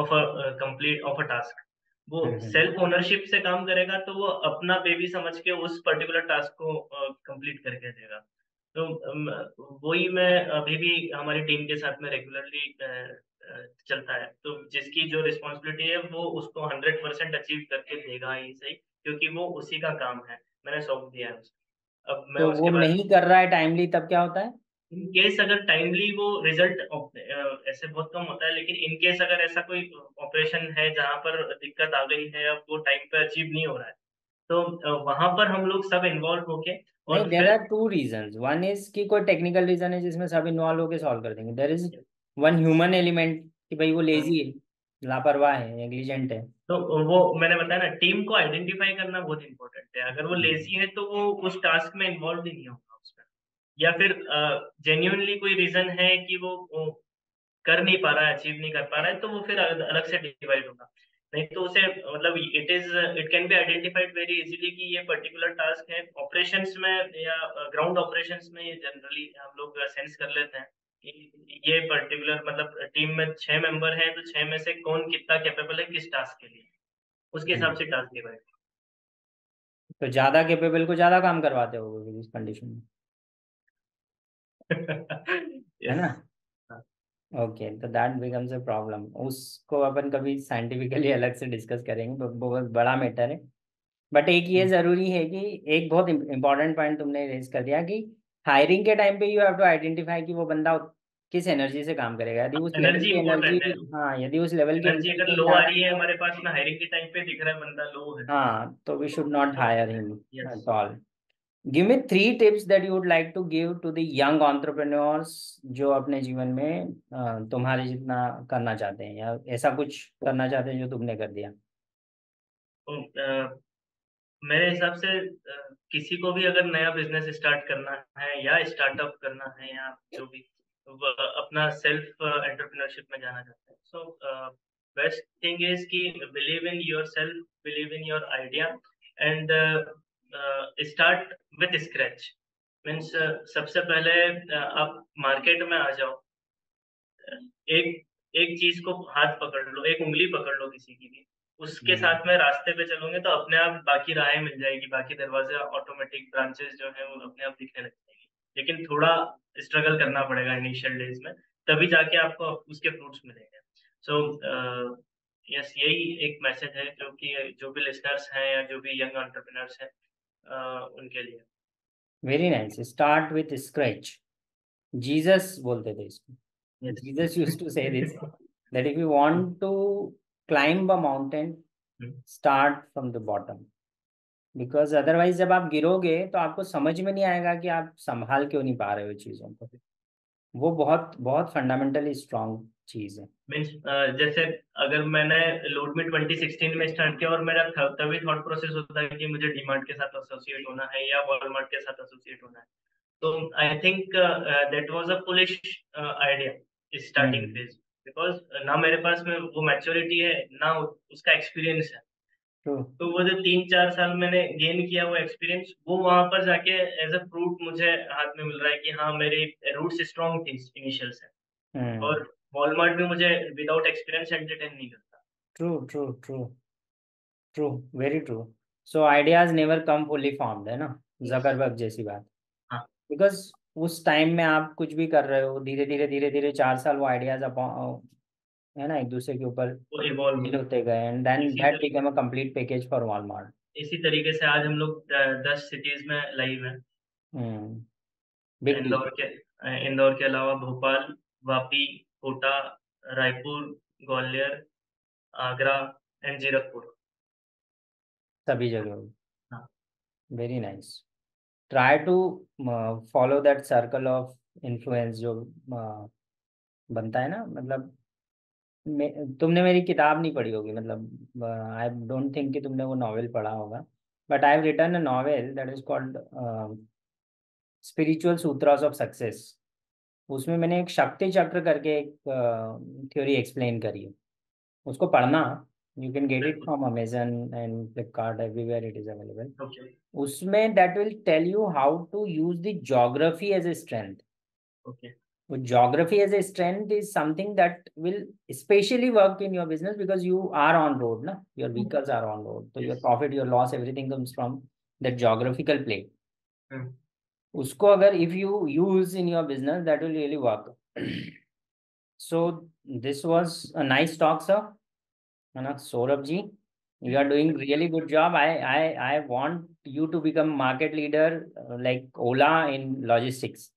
of a complete of a task. वो सेल्फ ओनरशिप से काम करेगा तो वो अपना बेबी समझ के उस पर्टिकुलर टास्क को कंप्लीट uh, करके देगा. तो वही मैं अभी भी हमारी टीम के साथ में रेगुलरली uh, चलता है. तो जिसकी जो रिस्पॉन्सिबिलिटी है वो उसको हंड्रेड परसेंट अचीव करके देगा ही सही, क्योंकि वो उसी का काम है, मैंने सौंप दिया है उसको. अब मैं तो उसके वो नहीं कर रहा है टाइमली, तब क्या होता है? इन केस अगर टाइमली वो रिजल्ट ऐसे बहुत कम होता है, लेकिन इन केस अगर ऐसा कोई ऑपरेशन है जहां पर दिक्कत आ गई है, अब वो टाइम पे अचीव नहीं हो रहा है, तो वहां पर हम लोग सब इन्वॉल्व होके. और there are two reasons, one is कि कोई टेक्निकल रीजन है जिसमें सब इन्वॉल्व होके सॉल्व कर देंगे. There is one human element कि भाई वो लेजी है, लापरवाह है, नेग्लिजेंट है. तो वो मैंने बताया ना, टीम को आइडेंटिफाई करना बहुत इंपॉर्टेंट है. अगर वो लेजी है तो वो उस टास्क में इन्वॉल्व ही नहीं होगा, या फिर जेन्युइनली uh, कोई रीजन है कि वो, वो कर नहीं पा रहा है, अचीव नहीं कर पा रहा है, तो वो फिर अलग से डिवाइड होगा. नहीं तो उसे मतलब it is it can be identified very easily कि ये पर्टिकुलर टास्क है. ऑपरेशंस में या ग्राउंड ऑपरेशंस में ये जनरली हम लोग सेंस कर लेते हैं कि ये पर्टिकुलर मतलब टीम में छह मेंबर हैं तो छह में से कौन कितना कैपेबल है किस टास्क के लिए, उसके हिसाब से टास्क डिवाइड. तो ज्यादा कैपेबल को ज्यादा काम करवाते हो इस कंडीशन में, है ना? ओके, तो दैट बिकम्स अ प्रॉब्लम. उसको अपन कभी साइंटिफिकली अलग से डिस्कस करेंगे, बहुत बड़ा मैटर है. बट एक ये जरूरी है कि एक बहुत इंपॉर्टेंट पॉइंट तुमने रेज कर दिया कि हायरिंग के टाइम पे यू हैव टू आइडेंटिफाई कि वो बंदा किस एनर्जी से काम करेगा. यदि उस एनर्जी एनर्जी हाँ यदि उस लेवल की एनर्जी अगर लो आ रही है, हमारे पास में हायरिंग के टाइम पे दिख रहा है बंदा लो है, हाँ, तो we should not hire him at all. Give me three tips that you would like to give to the young entrepreneurs जो अपने जीवन में तुम्हारे जितना करना चाहते हैं या ऐसा कुछ करना चाहते हैं जो तुमने कर दिया. तो, uh, मेरे हिसाब से uh, किसी को भी अगर नया बिजनेस स्टार्ट करना है या स्टार्टअप करना है या जो भी अपना सेल्फ एंटरप्रेन्योरशिप में जाना चाहते हैं, सो बेस्ट थिंग इज कि believe in your self, believe in your idea and start with scratch. Means सबसे पहले uh, आप मार्केट में आ जाओ, एक एक चीज को हाथ पकड़ लो, एक उंगली पकड़ लो किसी की भी, उसके साथ में रास्ते पे चलोगे तो अपने आप बाकी राहें मिल जाएगी, बाकी दरवाजे ऑटोमेटिक, ब्रांचेस जो है वो अपने आप दिखने लग जाएगी. लेकिन थोड़ा स्ट्रगल करना पड़ेगा इनिशियल डेज में, तभी जाके आपको उसके फ्रूट्स मिलेंगे. So so, yes uh, yes, यही एक मैसेज है जो कि जो भी लिसनर्स हैं या जो भी यंग एंटरप्रेन्योर्स हैं Uh, उनके लिए. Very nice, start with scratch. Jesus बोलते थे इसको, Jesus used to say this that if you want to climb a mountain start from the bottom, because otherwise जब आप गिरोगे तो आपको समझ में नहीं आएगा कि आप संभाल क्यों नहीं पा रहे हो चीजों को. वो बहुत बहुत फंडामेंटली स्ट्रॉन्ग चीज है. मींस uh, जैसे अगर मैंने लोडमी ट्वेंटी सिक्सटीन में स्टार्ट किया और मेरा तभी थॉट प्रोसेस होता है कि मुझे डी मार्ट के साथ एसोसिएट होना है या वॉलमार्ट के साथ एसोसिएट होना है, तो I think that was a foolish idea starting phase, because ना मेरे पास में वो मैच्योरिटी है ना उसका एक्सपीरियंस है. hmm. तो वो जो तीन चार साल मैंने गेन किया वो एक्सपीरियंस, वो वहां पर जाके एज अ फ्रूट मुझे हाथ में मिल रहा है कि हाँ मेरी रूट्स स्ट्रॉन्ग थी इनिशियल से. hmm. और वॉलमार्ट में मुझे विदाउट एक्सपीरियंस एंटरटेन नहीं करता. True true true true very true. So ideas never come fully formed, है ना? ज़करबर्ग जैसी बात, बिकॉज उस टाइम में आप कुछ भी कर रहे हो, धीरे धीरे धीरे धीरे चार साल वो आइडियाज है ना एक दूसरे के ऊपर इवॉल्व होते गए and then that become a complete package for Walmart. इसी तरीके से आज हम लोग दस सिटीज में लाइव हैं. हम्म इंदौर के इंदौर के अलावा भोपाल, वापी, कोटा, रायपुर, ग्वालियर, आगरा एंड जीरकपुर, सभी जगह. Very nice. Try to follow that circle of influence जो uh, बनता है ना. मतलब मे, तुमने मेरी किताब नहीं पढ़ी होगी, मतलब आई डोंट थिंक कि तुमने वो नॉवेल पढ़ा होगा. but I have written a novel that is called uh, Spiritual Sutras of Success. उसमें मैंने एक शक्ति चक्र करके एक थ्योरी uh, एक्सप्लेन करी है, उसको पढ़ना. You can get it from Amazon and Flipkart, everywhere it is available. Okay. उसमें that will tell you how to use the geography as a strength. Okay. So geography as a strength is something that will especially work in your business because you are on road, na? Your vehicles are on road. So yes. Your profit, your loss, everything comes from that geographical play. Hmm. Usko agar if you use in your business, that will really work. So this was a nice talk, sir. Saurabh ji, you are doing really good job. I, I, I want you to become market leader like Ola in logistics.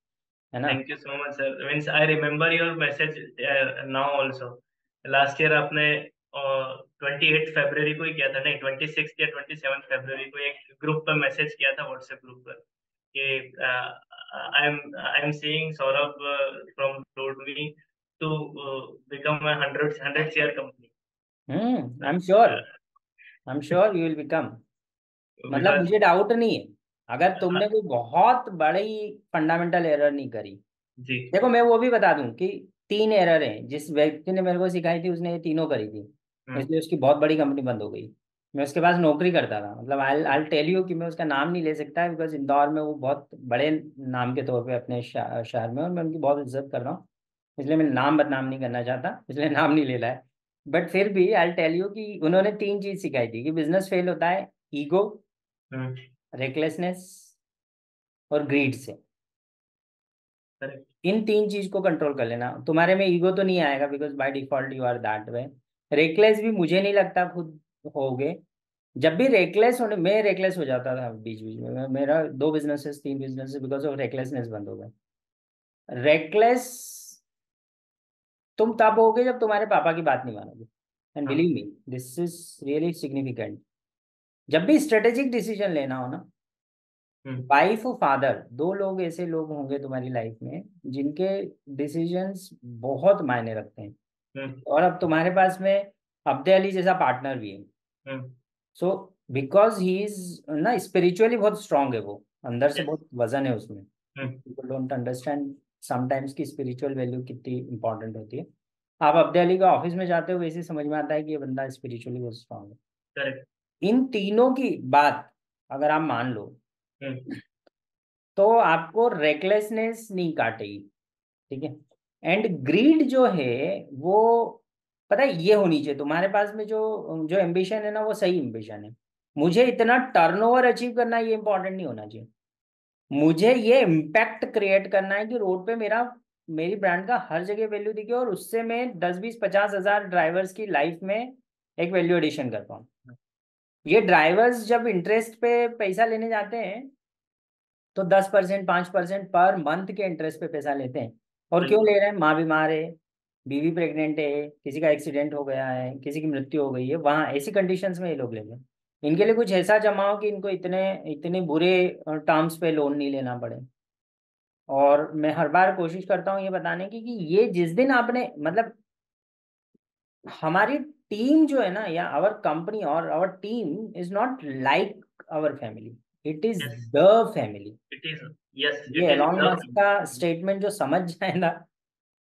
Thank you so much, sir. Means I remember your message uh, now also. Last year, आपने uh, twenty-eighth February को ही किया था, नहीं twenty-sixth या twenty-seventh February को एक group पर message किया था WhatsApp ग्रुप पर कि I am I am seeing Saurabh uh, from LoadMee to uh, become a hundred hundred share company. Hmm, I'm sure, I'm sure you will become. मतलब मुझे doubt नहीं है, अगर तुमने कोई बहुत बड़ी फंडामेंटल एरर नहीं करी जी. देखो मैं वो भी बता दूं कि तीन एरर हैं जिस व्यक्ति ने मेरे को सिखाई थी उसने ये तीनों करी थी, इसलिए उसकी बहुत बड़ी कंपनी बंद हो गई. मैं उसके पास नौकरी करता था, मतलब आई आई टेल यू कि मैं उसका नाम नहीं ले सकता बिकॉज इंदौर में वो बहुत बड़े नाम के तौर पर अपने शहर शा, में, और मैं उनकी बहुत इज्जत कर रहा हूँ, इसलिए मैं नाम बदनाम नहीं करना चाहता, इसलिए नाम नहीं ले रहा है. बट फिर भी आई टेल यू कि उन्होंने तीन चीज सिखाई थी कि बिजनेस फेल होता है ईगो, रेकलेसनेस और ग्रीड से. इन तीन चीज को कंट्रोल कर लेना. तुम्हारे में ईगो तो नहीं आएगा because by default you are that way. Reckless भी मुझे नहीं लगता खुद होगे. जब भी रेकलेस होने, मैं रेकलेस हो जाता था बीच बीच में. मेरा दो बिजनेसेस तीन बिजनेसेस बिकॉज ऑफ रेकलेसनेस बंद हो गए. रेकलेस तुम तब होगे जब तुम्हारे पापा की बात नहीं मानोगे. And believe me, this is really significant. जब भी स्ट्रेटेजिक डिसीजन लेना हो ना, वाइफ और फादर, दो लोग ऐसे लोग होंगे तुम्हारी लाइफ में जिनके डिसीजंस बहुत मायने रखते हैं. और अब तुम्हारे पास में अब्दे अली जैसा पार्टनर भी है. सो बिकॉज ही इज ना स्पिरिचुअली बहुत स्ट्रांग है, वो अंदर से बहुत वजन है उसमें. पीपल डोंट अंडरस्टैंड समटाइम्स की स्पिरिचुअल वैल्यू कितनी इंपॉर्टेंट होती है. आप अब्दे अली का ऑफिस में जाते हो वैसे समझ में आता है कि ये बंदा स्पिरिचुअली बहुत स्ट्रांग है. करेक्ट. इन तीनों की बात अगर आप मान लो तो आपको रेकलेसनेस नहीं काटेगी, ठीक है. एंड ग्रीड जो है वो पता है ये होनी चाहिए. तुम्हारे पास में जो जो एम्बिशन है ना वो सही एम्बिशन है. मुझे इतना टर्नओवर अचीव करना ये इम्पोर्टेंट नहीं होना चाहिए. मुझे ये इम्पैक्ट क्रिएट करना है कि रोड पे मेरा मेरी ब्रांड का हर जगह वैल्यू दिखे और उससे मैं दस बीस पचास हजार ड्राइवर्स की लाइफ में एक वैल्यू एडिशन कर पाऊँ. ये ड्राइवर्स जब इंटरेस्ट पे पैसा लेने जाते हैं तो दस परसेंट पाँच परसेंट पर मंथ के इंटरेस्ट पे पैसा लेते हैं. और क्यों ले रहे हैं? माँ बीमार है, बीवी प्रेग्नेंट है, किसी का एक्सीडेंट हो गया है, किसी की मृत्यु हो गई है. वहाँ ऐसी कंडीशंस में ये लोग ले लें. इनके लिए कुछ ऐसा जमा हो कि इनको इतने इतने बुरे टर्म्स पे लोन नहीं लेना पड़े. और मैं हर बार कोशिश करता हूँ ये बताने की कि ये जिस दिन आपने, मतलब हमारी टीम जो है ना या आवर कंपनी और our team is not like our family, it is the family. It is yes. ये एलन मस्क का स्टेटमेंट जो समझ जाए ना,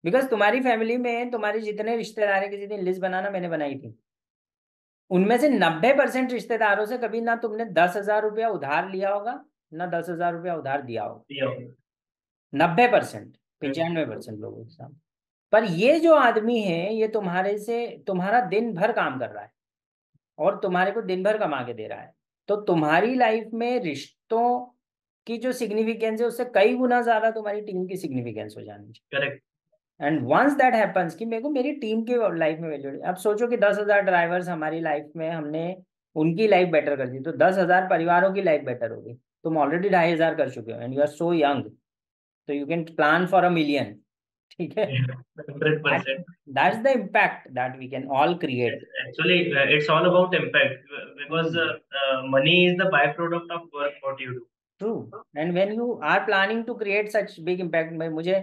बिकॉज तुम्हारी फैमिली में तुम्हारे जितने रिश्तेदार हैं, किसी दिन लिस्ट बनाना मैंने बनाई थी, उनमें से नब्बे परसेंट रिश्तेदारों से कभी ना तुमने दस हजार रुपया उधार लिया होगा ना दस हजार रुपया उधार दिया होगा. नब्बे परसेंट पचानवे परसेंट लोगों के साथ. पर ये जो आदमी है ये तुम्हारे से, तुम्हारा दिन भर काम कर रहा है और तुम्हारे को दिन भर कमा के दे रहा है. तो तुम्हारी लाइफ में रिश्तों की जो सिग्निफिकेंस है उससे कई गुना ज्यादा तुम्हारी टीम की सिग्निफिकेंस हो जानी चाहिए. Correct. And once that happens कि मेरे को मेरी टीम के लाइफ में वैल्यू. अब सोचो कि दस हजार ड्राइवर्स हमारी लाइफ में, हमने उनकी लाइफ बेटर कर दी तो दस हजार परिवारों की लाइफ बेटर होगी. तुम ऑलरेडी ढाई हजार कर चुके हो and you are so young, तो you can plan for a million. ठीक है. That's the impact that we can all create. Actually, it's all about impact because uh, uh, money is the byproduct of work what you do. True. And when you are planning to create such big impact, मुझे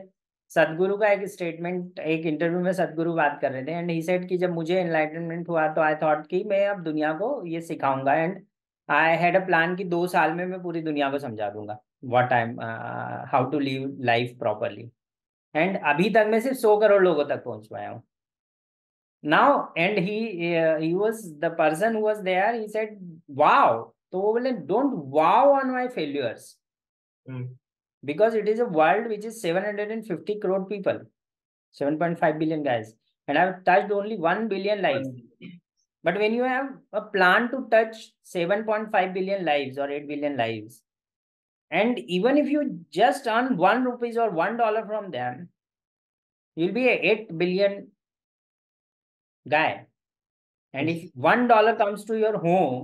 सतगुरु का एक statement, एक interview में सतगुरु बात कर रहे थे and he said कि जब मुझे एनलाइटनमेंट हुआ तो आई थॉट कि मैं अब दुनिया को ये सिखाऊंगा and I had a plan कि दो साल में मैं पूरी दुनिया को समझा दूंगा what I am, how to live life properly, and अभी तक मैं सिर्फ सौ करोड़ लोगों तक पहुंच पाया हूँ now. And he was the person who was there, he said wow, तो वो बोले don't wow on my failures because it is a world which is seven hundred fifty crore people, seven point five billion guys, and I've touched only one billion lives. But when you have a plan to touch seven point five billion lives or eight billion lives, and even if you just earn one rupees or one dollar from them, you'll be an eight billion guy. And if one dollar comes to your home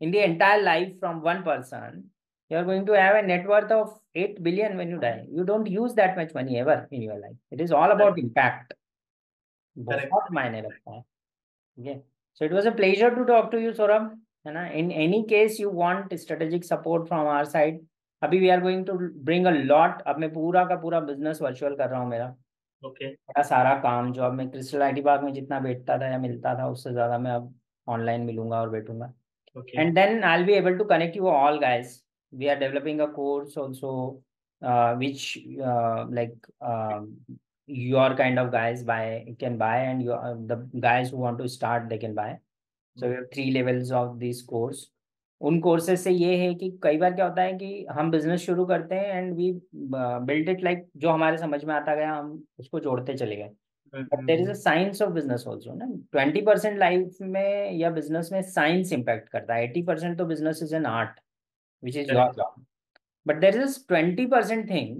in the entire life from one person, you're going to have a net worth of eight billion when you die. You don't use that much money ever in your life. It is all about impact. बहुत मायने रखता है। Okay, so it was a pleasure to talk to you, Saurabh. है ना? In any case, you want strategic support from our side. अभी we are going to bring a lot. अब मैं पूरा का पूरा business virtual कर रहा हूँ मेरा। Okay. मेरा सारा काम जो अब मैं क्रिस्टल आईटी पार्क में जितना बैठता था या मिलता था उससे ज्यादा मैं अब ऑनलाइन मिलूंगा और बैठूंगा। Okay. And then I'll be able to connect you all guys. We are developing a course also, uh, which uh, like. Uh, your kind of guys buy can buy, and you uh, the guys who want to start they can buy. So we have three levels of this course. उन courses से ये है कि कई बार क्या होता है कि हम business शुरू करते हैं and we uh, build it like जो हमारे समझ में आता गया हम उसको जोड़ते चले गए. But there is a science of business also ना. twenty percent life में या business में science impact करता है. eighty percent तो business is an art, which is your job. But there is twenty percent thing.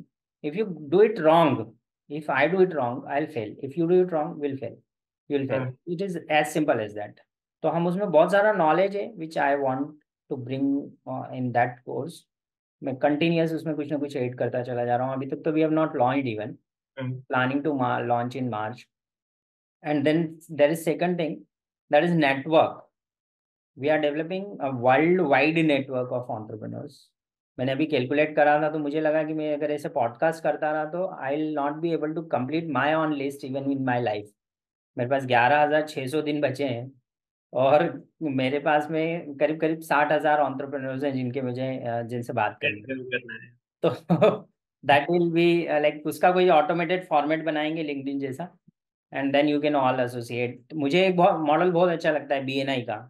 If you do it wrong. If I do it wrong, I'll fail. If you do it wrong, we'll fail. You'll fail. Mm. It is as simple as that. तो हम उसमें बहुत सारा knowledge है, which I want to bring uh, in that course. मैं continuous उसमें कुछ ना कुछ add करता चला जा रहा हूँ. अभी तक तो we have not launched even. Mm. Planning to launch in March. And then there is second thing, that is network. We are developing a worldwide network of entrepreneurs. मैंने अभी कैलकुलेट करा था तो मुझे लगा कि मैं अगर ऐसे पॉडकास्ट करता रहा तो I will not be able to complete my own list even in my life. मेरे पास ग्यारह हज़ार छह सौ दिन बचे हैं और मेरे पास में करीब करीब साठ हज़ार एंटरप्रेन्योर्स हैं जिनके मुझे जिनसे बात करना है। तो दैट विल बी लाइक उसका कोई ऑटोमेटेड फॉर्मेट बनाएंगे लिंक्डइन जैसा, and then you can all associate. मुझे एक बहुत मॉडल बहुत अच्छा लगता है बी एन आई का।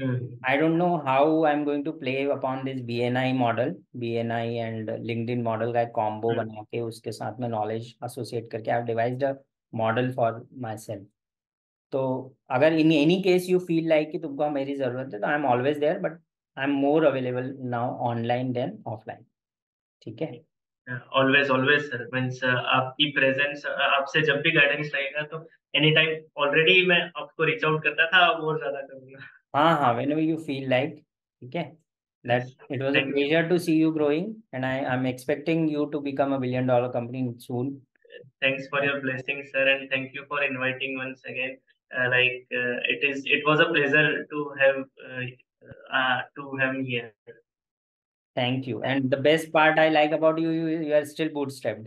I don't know how I'm going to play upon this B N I model, B N I and LinkedIn model का combo बना के उसके साथ में knowledge associate करके I've devised a model for myself. तो अगर in any case you feel like कि तुमको मेरी जरूरत है तो I'm always there, but I'm more available now online than offline. ठीक है? Always, always sir. Means आपकी presence, आपसे जब भी guidance लगेगा तो anytime already मैं आपको reach out करता था और ज़्यादा करूँगा. हाँ हाँ whenever you feel like, ठीक है, that it was a pleasure to see you growing and I am expecting you to become a billion dollar company soon. Thanks for your blessings, sir, and thank you for inviting once again. Uh, like uh, it is, it was a pleasure to have uh, uh, to have me here. Thank you, and the best part I like about you, you, you are still bootstrapped.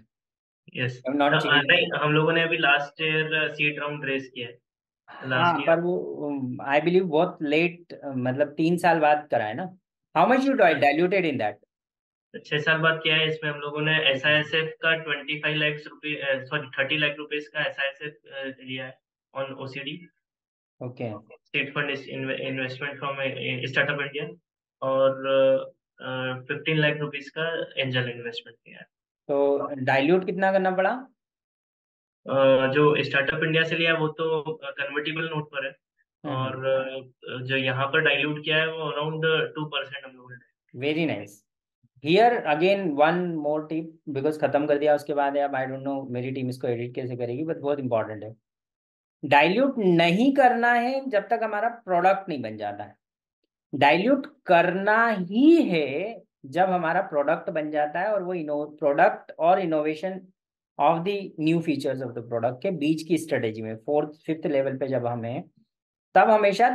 Yes. I'm not. No, नहीं, हम लोगों ने अभी last year seed round raise किया है. हाँ, पर वो I believe बहुत late, मतलब तीन साल बाद करा है ना? How much you diluted in that? छह साल बाद क्या है इसमें हम लोगों ने S I S F का twenty-five लाख रुपए, sorry thirty लाख रुपए का S I S F लिया है on O C D. Okay. State fund is investment from startup India और fifteen लाख रुपए का angel investment किया है. तो dilute कितना करना पड़ा? जो स्टार्टअप इंडिया से लिया वो तो कन्वर्टेबल नोट पर है और जो यहाँ पर डाइल्यूट किया है वो अराउंड टू परसेंट हम लोगों ने. Very nice. Here again one more tip, because खत्म कर दिया उसके बाद अब आई डोंट नो मेरी टीम इसको एडिट कैसे करेगी, बट बहुत इंपॉर्टेंट है. डाइल्यूट नहीं करना है जब तक हमारा प्रोडक्ट नहीं बन जाता है. डाइल्यूट करना ही है जब हमारा प्रोडक्ट बन जाता है और वो प्रोडक्ट और innovation of the new features of the product के बीच की स्ट्रेटेजी में फोर्थ फिफ्थ लेवल पे जब हमें, तब हमेशा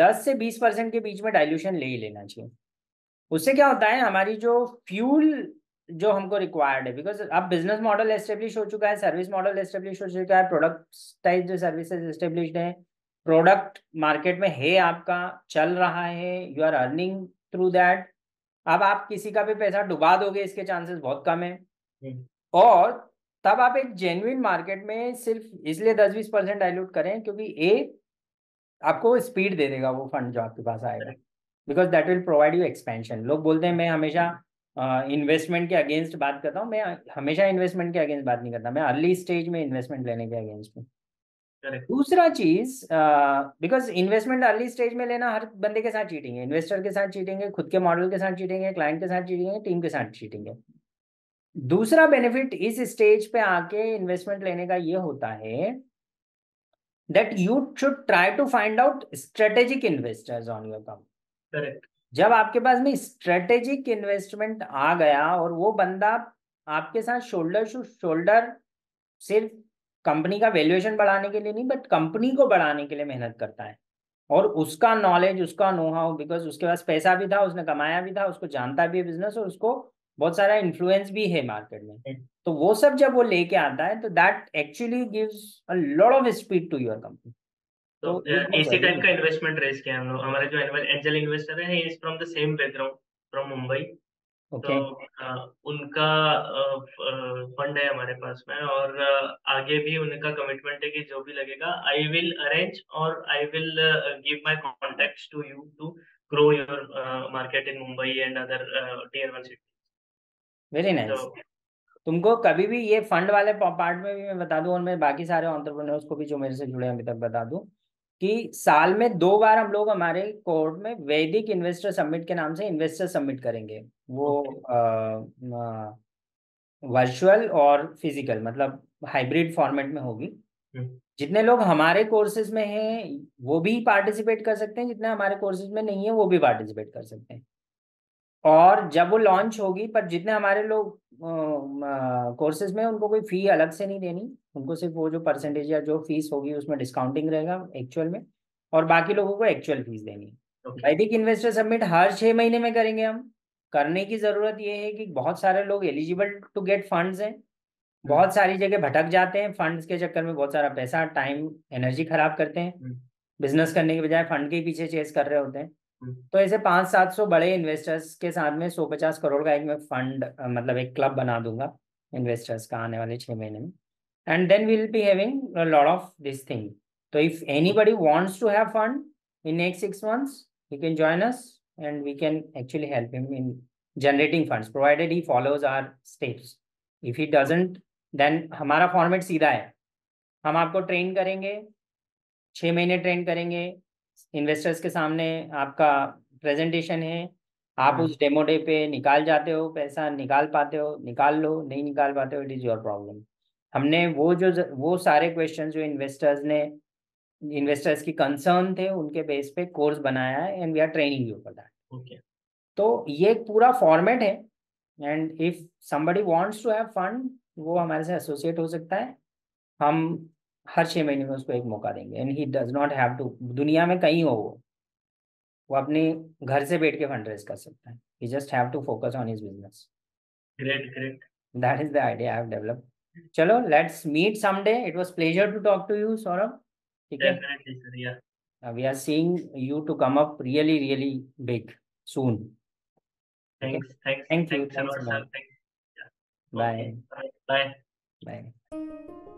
दस से बीस परसेंट के बीच में डाइल्यूशन ले ही लेना चाहिए. उससे क्या होता है हमारी जो फ्यूल जो हमको रिक्वायर्ड है, बिकॉज अब बिजनेस मॉडल एस्टेब्लिश हो चुका है, सर्विस मॉडल एस्टेब्लिश हो चुका है, प्रोडक्टाइज्ड सर्विसेज एस्टेब्लिश्ड है, प्रोडक्ट मार्केट में है, आपका चल रहा है, you are earning through that. अब आप किसी का भी पैसा डुबा दोगे इसके चांसेस बहुत कम है, और तब आप एक जेन्युइन मार्केट में सिर्फ इसलिए दस बीस परसेंट डाइल्यूट करें क्योंकि ए आपको स्पीड दे देगा वो फंड जो आपके पास आएगा, because that will provide you expansion. लोग बोलते हैं मैं हमेशा इन्वेस्टमेंट uh, के अगेंस्ट बात करता हूँ, मैं हमेशा इन्वेस्टमेंट के अगेंस्ट बात नहीं करता, मैं अर्ली स्टेज में इन्वेस्टमेंट लेने के अगेंस्ट हूँ। दूसरा चीज, बिकॉज इन्वेस्टमेंट अर्ली स्टेज में लेना हर बंदे के साथ चीटिंग है, इन्वेस्टर के साथ चीटिंग है, खुद के मॉडल के साथ चीटिंग है, क्लाइंट के साथ चीटिंग है, टीम के साथ चीटिंग है। दूसरा बेनिफिट इस स्टेज पे आके इन्वेस्टमेंट लेने का ये होता है that you should try to find out strategic investors on your company. Correct. जब आपके पास में स्ट्रेटेजिक इन्वेस्टमेंट आ गया और वो बंदा आपके साथ शोल्डर टू शोल्डर सिर्फ कंपनी का वैल्यूएशन बढ़ाने के लिए नहीं बट कंपनी को बढ़ाने के लिए मेहनत करता है, और उसका नॉलेज, उसका नोहाउ, बिकॉज उसके पास पैसा भी था, उसने कमाया भी था, उसको जानता भी है बिजनेस, और उसको बहुत सारा इन्फ्लुएंस भी है मार्केट में, तो वो सब जब वो लेके आता है तो that actually gives a lot of speed to your company. तो इसी टाइप का इन्वेस्टमेंट रेस किया हम लोग, हमारे जो एंजल इन्वेस्टर है is from the same background, from Mumbai. Okay. तो आ, उनका फंड है हमारे पास में, और आगे भी उनका कमिटमेंट है कि जो भी लगेगा आई विल अरेंज और I will give my contacts to you to grow your market in Mumbai and other tier one city. Very nice. तुमको कभी भी ये फंड वाले पार्ट में भी मैं बता दूं, और मैं बाकी सारे एंटरप्रेन्योर्स को भी जो मेरे से जुड़े अभी तक बता दूं कि साल में दो बार हम लोग हमारे कोर्ट में वैदिक इन्वेस्टर समिट के नाम से इन्वेस्टर समिट करेंगे, वो वर्चुअल और फिजिकल मतलब हाइब्रिड फॉर्मेट में होगी। जितने लोग हमारे कोर्सेज में हैं वो भी पार्टिसिपेट कर सकते हैं, जितने हमारे कोर्सेज में नहीं है वो भी पार्टिसिपेट कर सकते हैं, और जब वो लॉन्च होगी पर जितने हमारे लोग कोर्सेज में उनको कोई फी अलग से नहीं देनी, उनको सिर्फ वो जो परसेंटेज या जो फीस होगी उसमें डिस्काउंटिंग रहेगा एक्चुअल में, और बाकी लोगों को एक्चुअल फीस देनी है। वैदिक इन्वेस्टर समिट हर छः महीने में करेंगे हम। करने की ज़रूरत ये है कि बहुत सारे लोग एलिजिबल टू गेट फंड्स हैं, बहुत सारी जगह भटक जाते हैं, फंड्स के चक्कर में बहुत सारा पैसा, टाइम, एनर्जी खराब करते हैं, बिजनेस करने के बजाय फंड के पीछे चेस कर रहे होते हैं। तो ऐसे पाँच सात सौ बड़े इन्वेस्टर्स के साथ में सौ पचास करोड़ का एक मैं फंड मतलब एक क्लब बना दूंगा इन्वेस्टर्स का आने वाले छः महीने में, and then we will be having a lot of this thing. तो if anybody wants to have fund in next six months he can join us and we can actually help him in generating funds provided he follows our steps. If he doesn't then हमारा format सीधा है, हम आपको train करेंगे, छः महीने train करेंगे, investors के सामने आपका प्रेजेंटेशन है, आप उस डेमो डे पे निकाल जाते हो, पैसा निकाल पाते हो निकाल लो, नहीं निकाल पाते हो इट इज़ योर प्रॉब्लम। हमने वो जो वो सारे क्वेश्चन जो इन्वेस्टर्स ने इन्वेस्टर्स की कंसर्न थे उनके बेस पे कोर्स बनाया है and we are training you for that. Okay, तो ये एक पूरा फॉर्मेट है, and if somebody wants to have fund वो हमारे से एसोसिएट हो सकता है, हम हर छः महीने में उसको एक मौका देंगे, and he does not have to, दुनिया में कहीं हो वो वो अपने घर से बैठ के फंड रेज कर सकता है, he just have to focus on his business. Great great, that is the idea I have developed. चलो let's meet someday, it was pleasure to talk to you Saurabh. ठीक है, definitely sir, yeah we are seeing you to come up really really big soon. Thanks thanks thank you sir, bye bye bye.